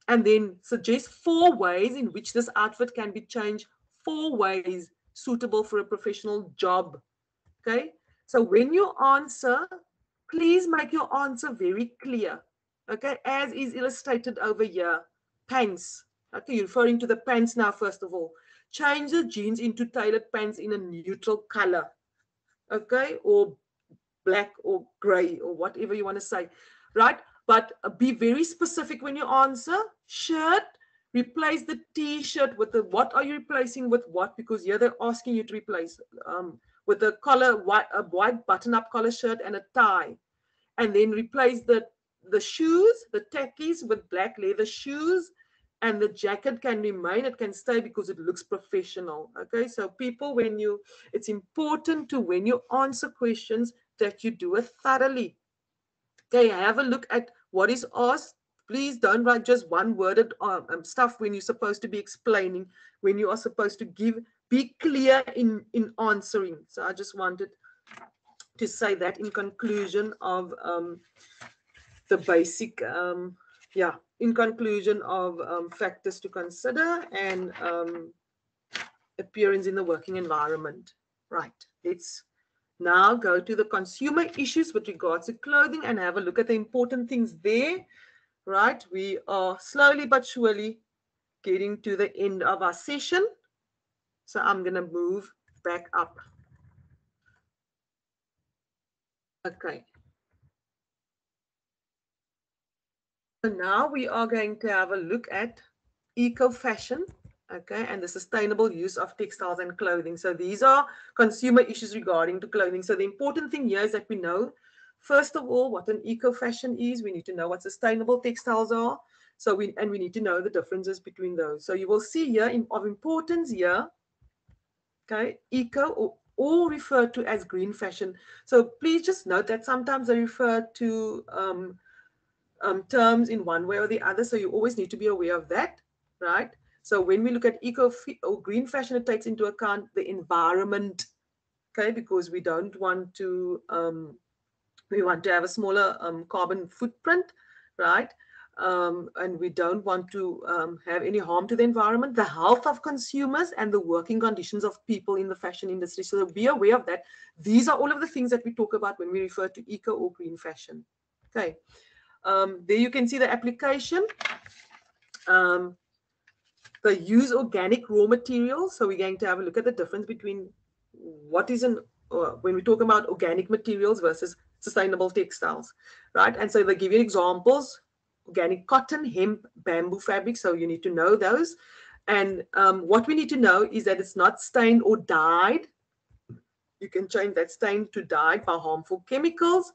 and then suggest four ways in which this outfit can be changed, four ways suitable for a professional job, okay? So when you answer, please make your answer very clear, okay? As is illustrated over here, pants. Okay, you're referring to the pants now, first of all. Change the jeans into tailored pants in a neutral color, okay? Or black or gray or whatever you want to say, right? But be very specific when you answer. Shirt, replace the T-shirt with the, what are you replacing with what? Because here they're asking you to replace um, with a collar, white, a white button-up collar shirt and a tie. And then replace the, the shoes, the tackies with black leather shoes. And the jacket can remain, it can stay because it looks professional, okay? So people, when you, it's important to, when you answer questions, that you do it thoroughly. Okay, have a look at what is asked. Please don't write just one-worded um, stuff when you're supposed to be explaining, when you are supposed to give, be clear in, in answering. So I just wanted to say that in conclusion of um, the basic, um, yeah, in conclusion of um, factors to consider and um, appearance in the working environment. Right, let's now go to the consumer issues with regards to clothing and have a look at the important things there. Right, we are slowly but surely getting to the end of our session. So I'm going to move back up. Okay. So now we are going to have a look at eco-fashion, okay, and the sustainable use of textiles and clothing. So these are consumer issues regarding to clothing. So the important thing here is that we know, first of all, what an eco-fashion is. We need to know what sustainable textiles are. So we, and we need to know the differences between those. So you will see here in, of importance here, okay, eco or all referred to as green fashion. So please just note that sometimes they refer to um, Um, terms in one way or the other, so you always need to be aware of that, right? So when we look at eco or green fashion, it takes into account the environment, okay? Because we don't want to, um, we want to have a smaller um, carbon footprint, right? Um, and we don't want to um, have any harm to the environment, the health of consumers, and the working conditions of people in the fashion industry. So be aware of that. These are all of the things that we talk about when we refer to eco or green fashion, okay? Um, there you can see the application, um, the use organic raw materials. So we're going to have a look at the difference between what is an, uh, when we talk about organic materials versus sustainable textiles, right? And so they give you examples, organic cotton, hemp, bamboo fabric. So you need to know those. And um, what we need to know is that it's not stained or dyed. You can change that stain to dyed by harmful chemicals.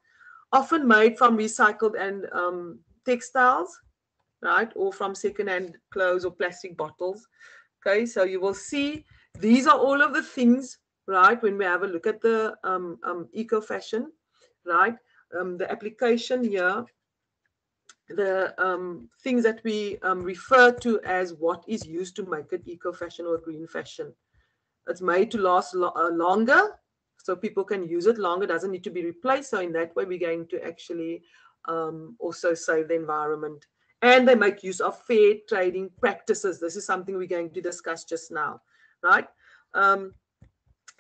Often made from recycled and um, textiles, right, or from secondhand clothes or plastic bottles. Okay, so you will see these are all of the things, right, when we have a look at the um, um, eco-fashion, right, um, the application here, the um, things that we um, refer to as what is used to make it eco-fashion or green fashion. It's made to last lo uh, longer. So people can use it longer, doesn't need to be replaced. So in that way, we're going to actually um, also save the environment. And they make use of fair trading practices. This is something we're going to discuss just now, right? Um,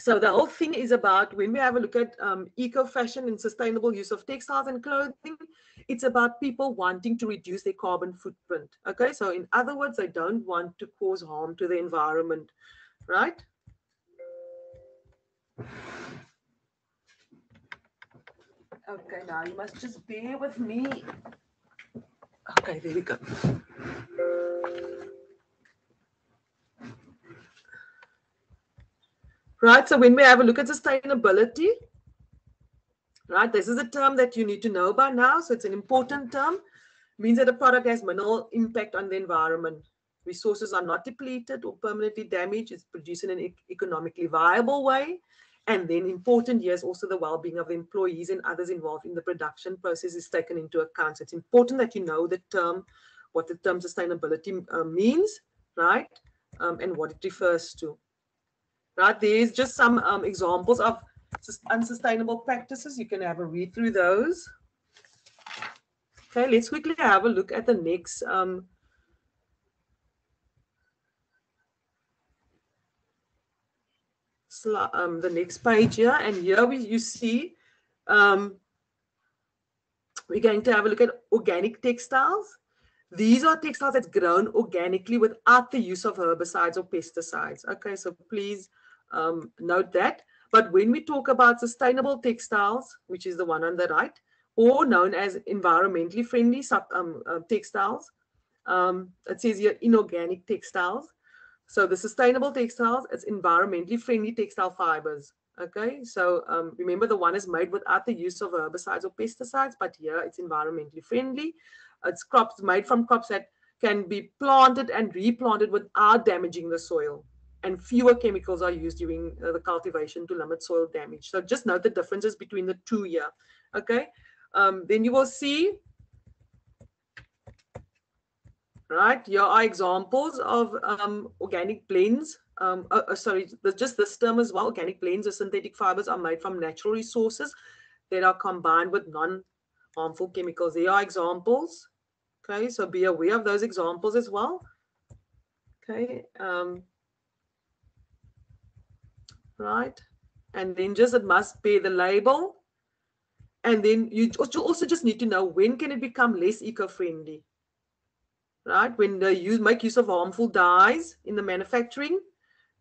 so the whole thing is about when we have a look at um, eco-fashion and sustainable use of textiles and clothing, it's about people wanting to reduce their carbon footprint, okay? So in other words, they don't want to cause harm to the environment, right? Okay, now you must just bear with me. Okay, there we go. Right, so when we have a look at sustainability, right, this is a term that you need to know by now. So it's an important term. It means that a product has minimal impact on the environment. Resources are not depleted or permanently damaged. It's produced in an economically viable way. And then important here is also the well-being of the employees and others involved in the production process is taken into account. So it's important that you know the term, what the term sustainability uh, means, right? Um, and what it refers to, right? There's just some um, examples of unsustainable practices. You can have a read through those. Okay, let's quickly have a look at the next um, slide, um, the next page here. And here we you see um, we're going to have a look at organic textiles. These are textiles that's grown organically without the use of herbicides or pesticides. Okay, so please um, note that. But when we talk about sustainable textiles, which is the one on the right, or known as environmentally friendly sub, um, uh, textiles, um, it says here inorganic textiles. So the sustainable textiles, it's environmentally friendly textile fibers. Okay, so um, remember the one is made without the use of herbicides or pesticides, but here it's environmentally friendly. It's crops made from crops that can be planted and replanted without damaging the soil. And fewer chemicals are used during uh, the cultivation to limit soil damage. So just note the differences between the two here. Okay, um, then you will see, right, here are examples of um, organic blends. Um, uh, uh, sorry, just this term as well, organic blends or synthetic fibers are made from natural resources that are combined with non-harmful chemicals. There are examples. Okay, so be aware of those examples as well. Okay. Um, right, and then just it must bear the label, and then you also just need to know when can it become less eco-friendly, right? When they use make use of harmful dyes in the manufacturing,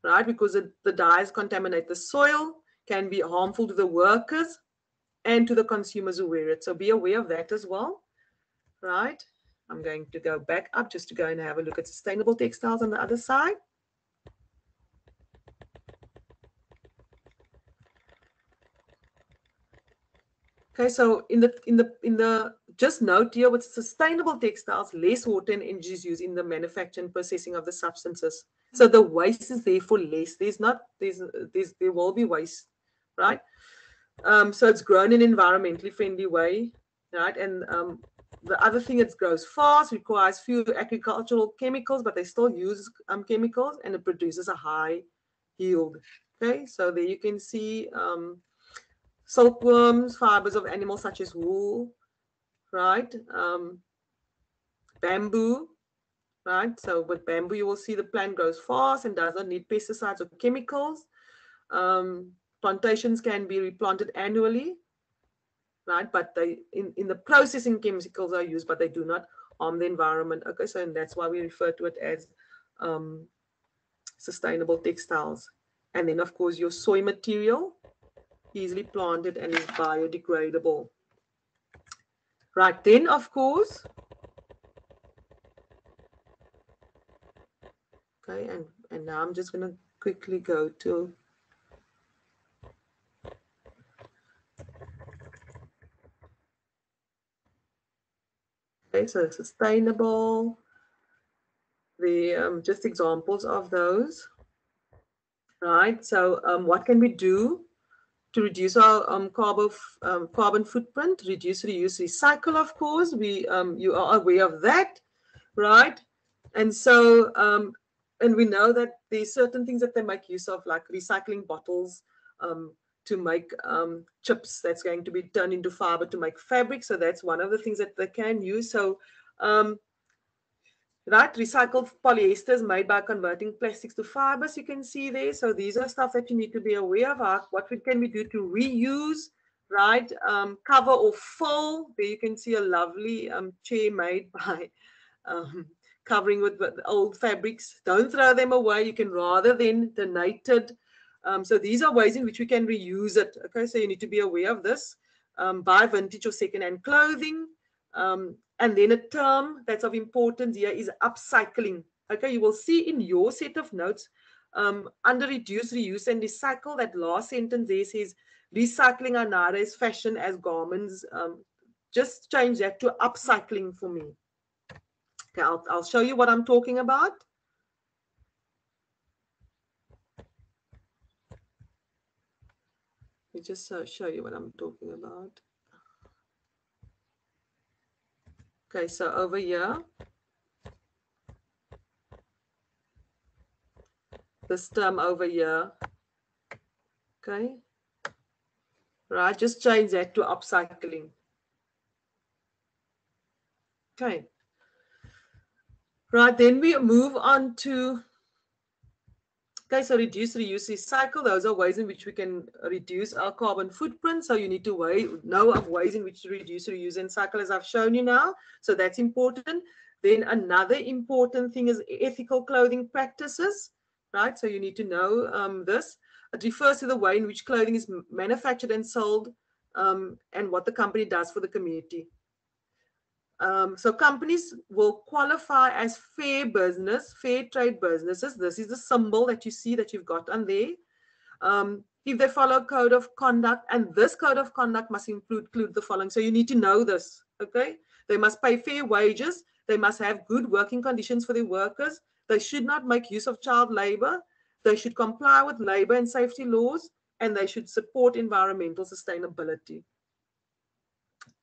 right? Because it, the dyes contaminate the soil, can be harmful to the workers and to the consumers who wear it, so be aware of that as well, right? I'm going to go back up just to go and have a look at sustainable textiles on the other side. Okay, so in the in the in the just note here with sustainable textiles, less water and energy is used in the manufacture and processing of the substances. So the waste is therefore less. There's not there's, there's there will be waste, right? Um, so it's grown in an environmentally friendly way, right? And um, the other thing, it grows fast, requires few agricultural chemicals, but they still use um, chemicals, and it produces a high yield. Okay, so there you can see. Um, Silkworms, fibers of animals such as wool, right? Um, bamboo, right? So with bamboo, you will see the plant grows fast and doesn't need pesticides or chemicals. Um, plantations can be replanted annually, right? But they in, in the processing, chemicals are used, but they do not harm the environment. Okay, so and that's why we refer to it as um, sustainable textiles. And then, of course, your soy material, easily planted and is biodegradable. Right, then of course, okay, and and now I'm just going to quickly go to okay, so sustainable, the um, just examples of those. Right, so um, what can we do to reduce our um, carbon, um, carbon footprint? Reduce, reuse, recycle, of course. We, um, you are aware of that, right? And so, um, and we know that there's certain things that they make use of, like recycling bottles um, to make um, chips that's going to be turned into fiber to make fabric. So that's one of the things that they can use. So, um, right, recycled polyester is made by converting plastics to fibers, you can see there. So these are stuff that you need to be aware of. What we, can we do to reuse, right? Um, cover or fill. There you can see a lovely um, chair made by um, covering with, with old fabrics. Don't throw them away. You can rather than donate it. Um, so these are ways in which we can reuse it. Okay, so you need to be aware of this. Um, buy vintage or second-hand clothing. Um, and then a term that's of importance here is upcycling. Okay, you will see in your set of notes um, under reduce, reuse, and recycle, that last sentence there says recycling are nowadays fashion as garments. Um, just change that to upcycling for me. Okay, I'll, I'll show you what I'm talking about. Let me just uh, show you what I'm talking about. Okay, so over here, this term over here, okay, right? Just change that to upcycling. Okay. Right, then we move on to, okay, so reduce, reuse, recycle. Those are ways in which we can reduce our carbon footprint. So you need to weigh, know of ways in which to reduce, reuse, and cycle, as I've shown you now. So that's important. Then another important thing is ethical clothing practices, right? So you need to know um, this. It refers to the way in which clothing is manufactured and sold, um, and what the company does for the community. Um, so companies will qualify as fair business, fair trade businesses. This is the symbol that you see that you've got on there. Um, if they follow code of conduct, and this code of conduct must include, include the following. So you need to know this, okay? They must pay fair wages. They must have good working conditions for their workers. They should not make use of child labor. They should comply with labor and safety laws, and they should support environmental sustainability.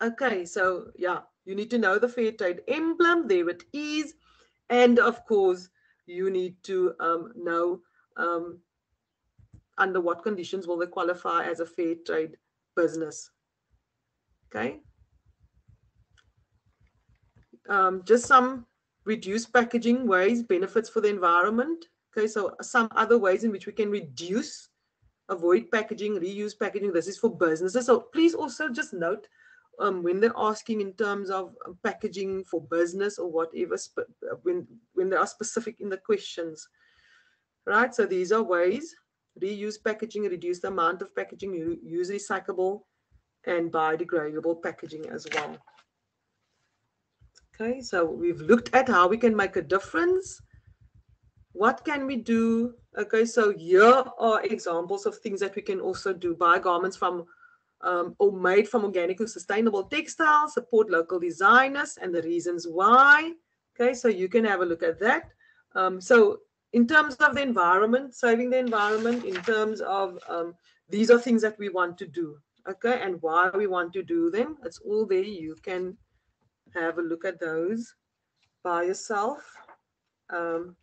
Okay, so yeah, you need to know the fair trade emblem, there it is. And of course, you need to um, know um, under what conditions will they qualify as a fair trade business. Okay. Um, just some reduced packaging ways, benefits for the environment. Okay, so some other ways in which we can reduce, avoid packaging, reuse packaging. This is for businesses. So please also just note um, when they're asking in terms of packaging for business or whatever, when, when they are specific in the questions, right? So these are ways: reuse packaging, reduce the amount of packaging, use recyclable and biodegradable packaging as well. Okay, so we've looked at how we can make a difference. What can we do? Okay, so here are examples of things that we can also do. Buy garments from um, or made from organic and sustainable textiles, support local designers and the reasons why. Okay, so you can have a look at that. Um, so in terms of the environment, saving the environment, in terms of um, these are things that we want to do. Okay, and why we want to do them. It's all there. You can have a look at those by yourself. Um,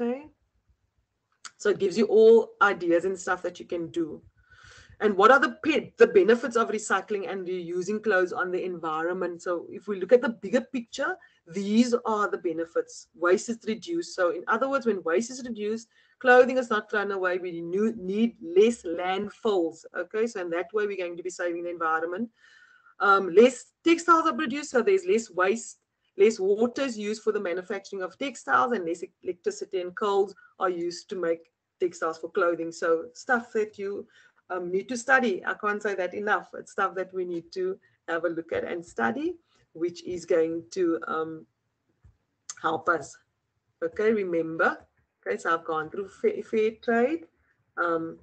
okay, so it gives you all ideas and stuff that you can do. And what are the the benefits of recycling and reusing clothes on the environment? So if we look at the bigger picture, these are the benefits. Waste is reduced. So in other words, when waste is reduced, clothing is not thrown away. We need less landfills. Okay, so in that way, we're going to be saving the environment. Um, less textiles are produced, so there's less waste, less water is used for the manufacturing of textiles, and less electricity and coals are used to make textiles for clothing. So stuff that you um, need to study. I can't say that enough. It's stuff that we need to have a look at and study, which is going to um, help us. Okay, remember. Okay, so I've gone through fair, fair trade um,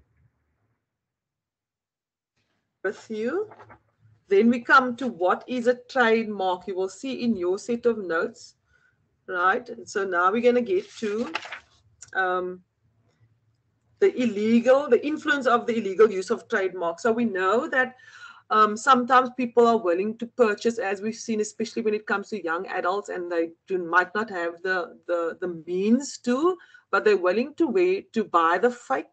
with you. Then we come to what is a trademark. You will see in your set of notes, right? And so now we're going to get to um, the illegal, the influence of the illegal use of trademarks. So we know that um, sometimes people are willing to purchase, as we've seen, especially when it comes to young adults, and they do, might not have the, the, the means to, but they're willing to, wait, to buy the fake.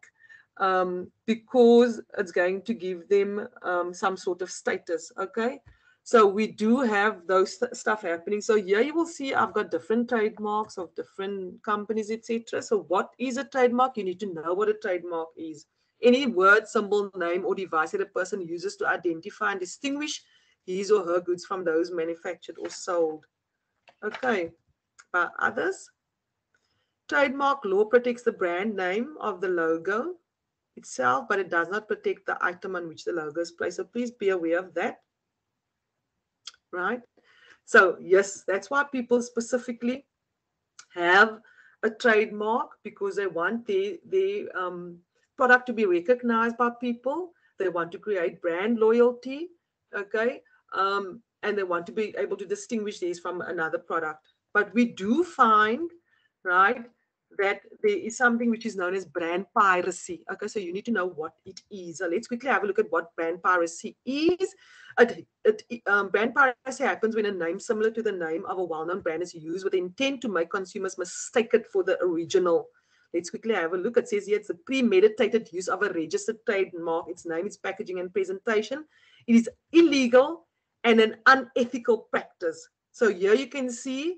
Um, because it's going to give them um, some sort of status, okay? So we do have those st stuff happening. So here you will see I've got different trademarks of different companies, et cetera. So what is a trademark? You need to know what a trademark is. Any word, symbol, name, or device that a person uses to identify and distinguish his or her goods from those manufactured or sold, okay, by others. Trademark law protects the brand name of the logo itself, but it does not protect the item on which the logo is placed. So please be aware of that, right? So yes, that's why people specifically have a trademark, because they want their, their um, product to be recognized by people. They want to create brand loyalty, okay? Um, and they want to be able to distinguish these from another product. But we do find, right, that there is something which is known as brand piracy. Okay, so you need to know what it is. So let's quickly have a look at what brand piracy is. It, it, um, brand piracy happens when a name similar to the name of a well-known brand is used with the intent to make consumers mistake it for the original. Let's quickly have a look. It says here it's the premeditated use of a registered trademark, its name, its packaging and presentation. It is illegal and an unethical practice. So here you can see,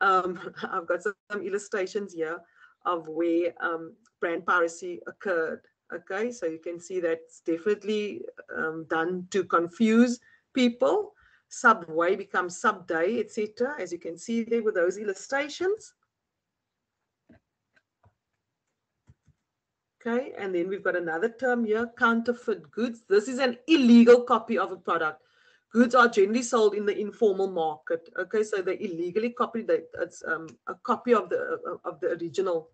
um, I've got some, some illustrations here of where um, brand piracy occurred. Okay, so you can see that's definitely um, done to confuse people. Subway becomes Subday, et cetera, as you can see there with those illustrations. Okay, and then we've got another term here, counterfeit goods. This is an illegal copy of a product. Goods are generally sold in the informal market. Okay, so they illegally copied. They, it's um, a copy of the of the original,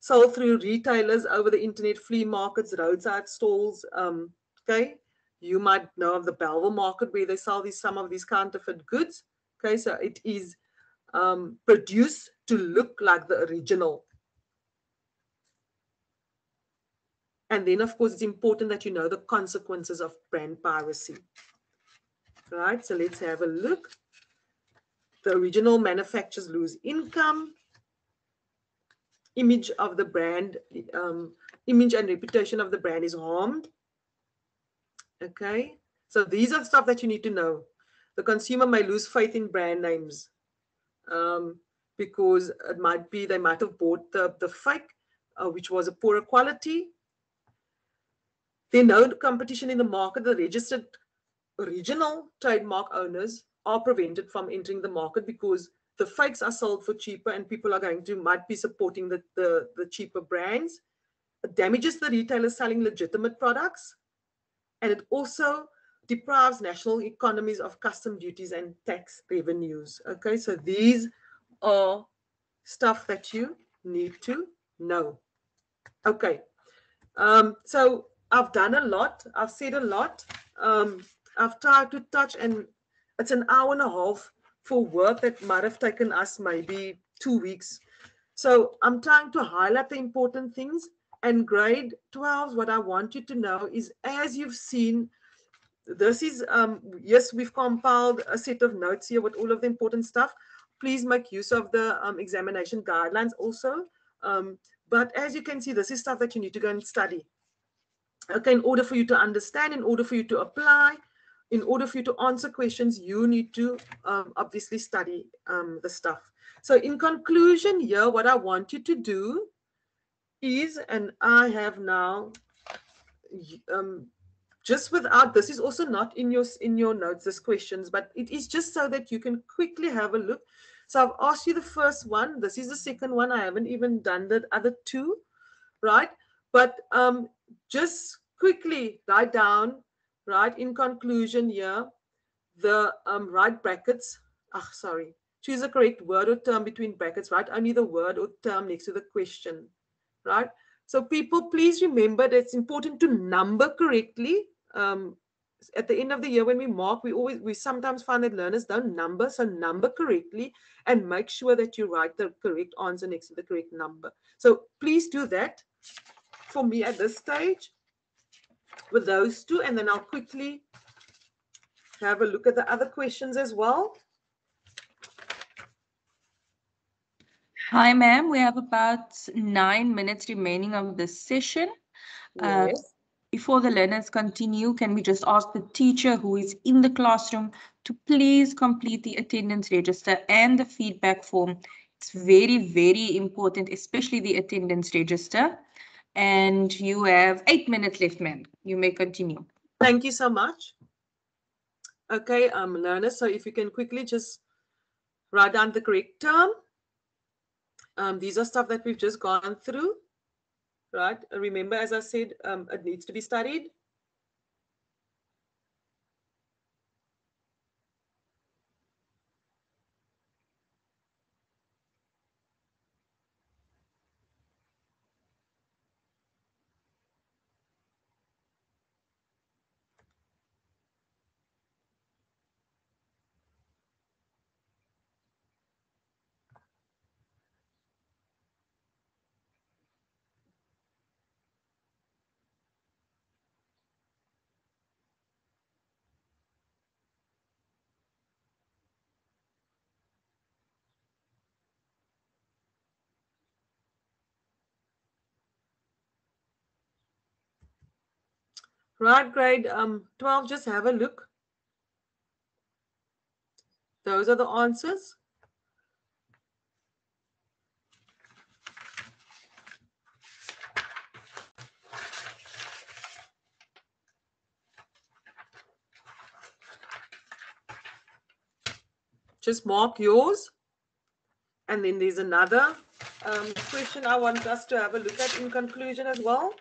sold through retailers, over the internet, flea markets, roadside stalls. Um, okay, you might know of the Belville market where they sell these some of these counterfeit goods. Okay, so it is um, produced to look like the original. And then, of course, it's important that you know the consequences of brand piracy. Right, so let's have a look. The original manufacturers lose income. Image of the brand, um, image and reputation of the brand is harmed. Okay, so these are stuff that you need to know. The consumer may lose faith in brand names um, because it might be they might have bought the, the fake, uh, which was a poorer quality. There's no competition in the market. The registered original trademark owners are prevented from entering the market because the fakes are sold for cheaper and people are going to might be supporting the, the, the cheaper brands. It damages the retailer selling legitimate products, and it also deprives national economies of custom duties and tax revenues. Okay, so these are stuff that you need to know. Okay, um, so I've done a lot. I've said a lot. Um, I've tried to touch, and it's an hour and a half for work that might have taken us maybe two weeks. So I'm trying to highlight the important things. And grade twelve, what I want you to know is, as you've seen, this is, um, yes, we've compiled a set of notes here with all of the important stuff. Please make use of the um, examination guidelines also. Um, but as you can see, this is stuff that you need to go and study. Okay, in order for you to understand, in order for you to apply, in order for you to answer questions, you need to um, obviously study um, the stuff. So in conclusion here, what I want you to do is, and I have now, um, just without, this is also not in your, in your notes, this questions, but it is just so that you can quickly have a look. So I've asked you the first one. This is the second one. I haven't even done the other two, right? But um, just quickly write down, right, in conclusion here, the um, right brackets, ah, sorry, choose the correct word or term between brackets, write only the word or term next to the question, right? So people, please remember that it's important to number correctly. Um, at the end of the year when we mark, we always, we sometimes find that learners don't number, so number correctly and make sure that you write the correct answer next to the correct number. So please do that for me at this stage with those two, and then I'll quickly have a look at the other questions as well. Hi, ma'am. We have about nine minutes remaining of this session. Yes. Uh, before the learners continue, can we just ask the teacher who is in the classroom to please complete the attendance register and the feedback form? It's very, very important, especially the attendance register. And you have eight minutes left, ma'am. You may continue. Thank you so much. Okay, um, learners, so if you can quickly just write down the correct term. Um, these are stuff that we've just gone through, right? Remember, as I said, um, it needs to be studied. Right, grade um, twelve, just have a look. Those are the answers. Just mark yours. And then there's another um, question I want us to have a look at in conclusion as well.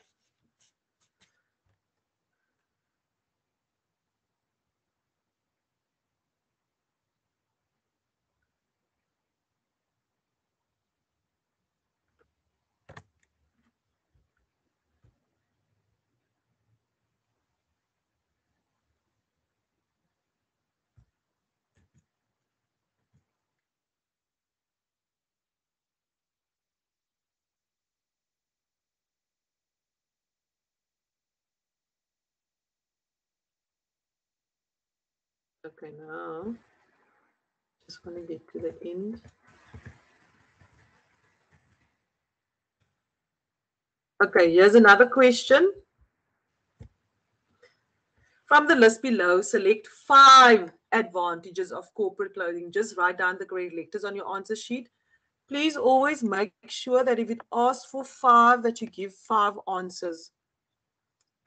Okay, now just want to get to the end. Okay, here's another question. From the list below, select five advantages of corporate clothing. Just write down the correct letters on your answer sheet. Please always make sure that if it asks for five, that you give five answers.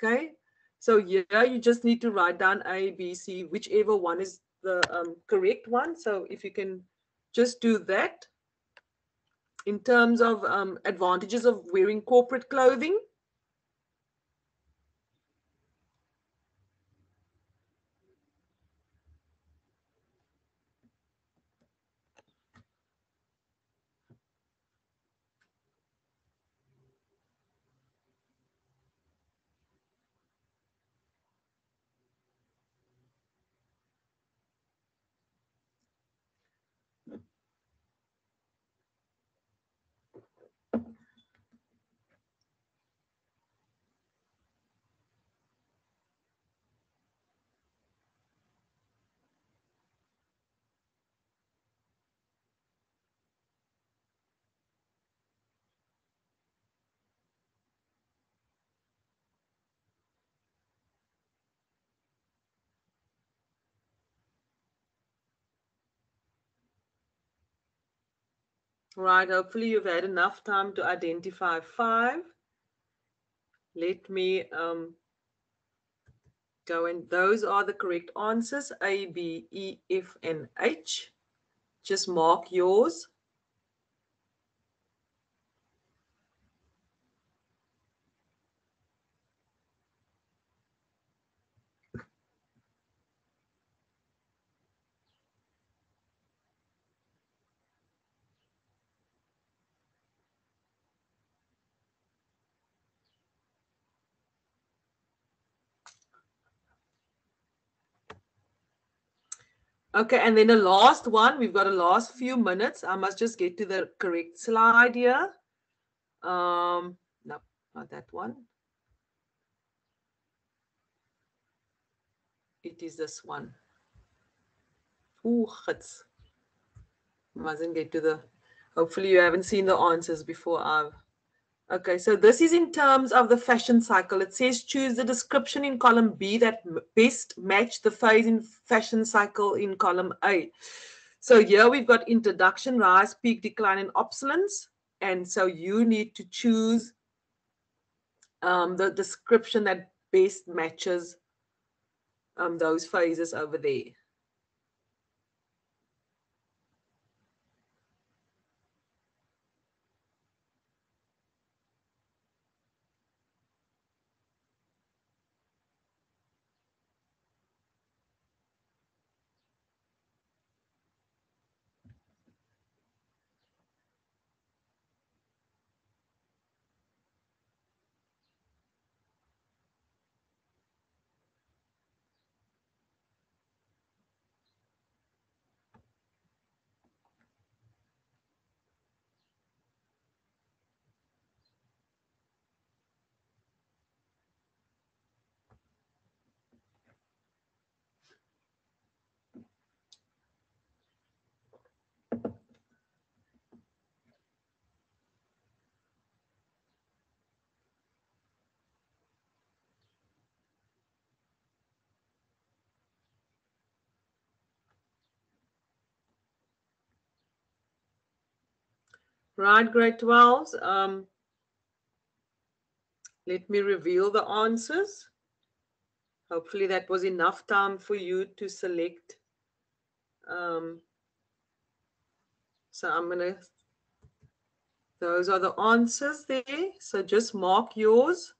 Okay. So yeah, you just need to write down A, B, C, whichever one is the um, correct one. So if you can just do that. In terms of um, advantages of wearing corporate clothing. Right, hopefully you've had enough time to identify five. Let me um, go, and those are the correct answers, A, B, E, F, and H. Just mark yours. Okay, and then the last one, we've got a last few minutes. I must just get to the correct slide here. Um, no, not that one. It is this one. Ooh, it's. Mustn't get to the, hopefully you haven't seen the answers before I've. Okay, so this is in terms of the fashion cycle. It says choose the description in column B that best match the phase in fashion cycle in column A. So here we've got introduction, rise, peak, decline, and obsolescence. And so you need to choose um, the description that best matches um, those phases over there. Right, grade twelves. Um, let me reveal the answers. Hopefully that was enough time for you to select. Um, so I'm going to, those are the answers there. So just mark yours.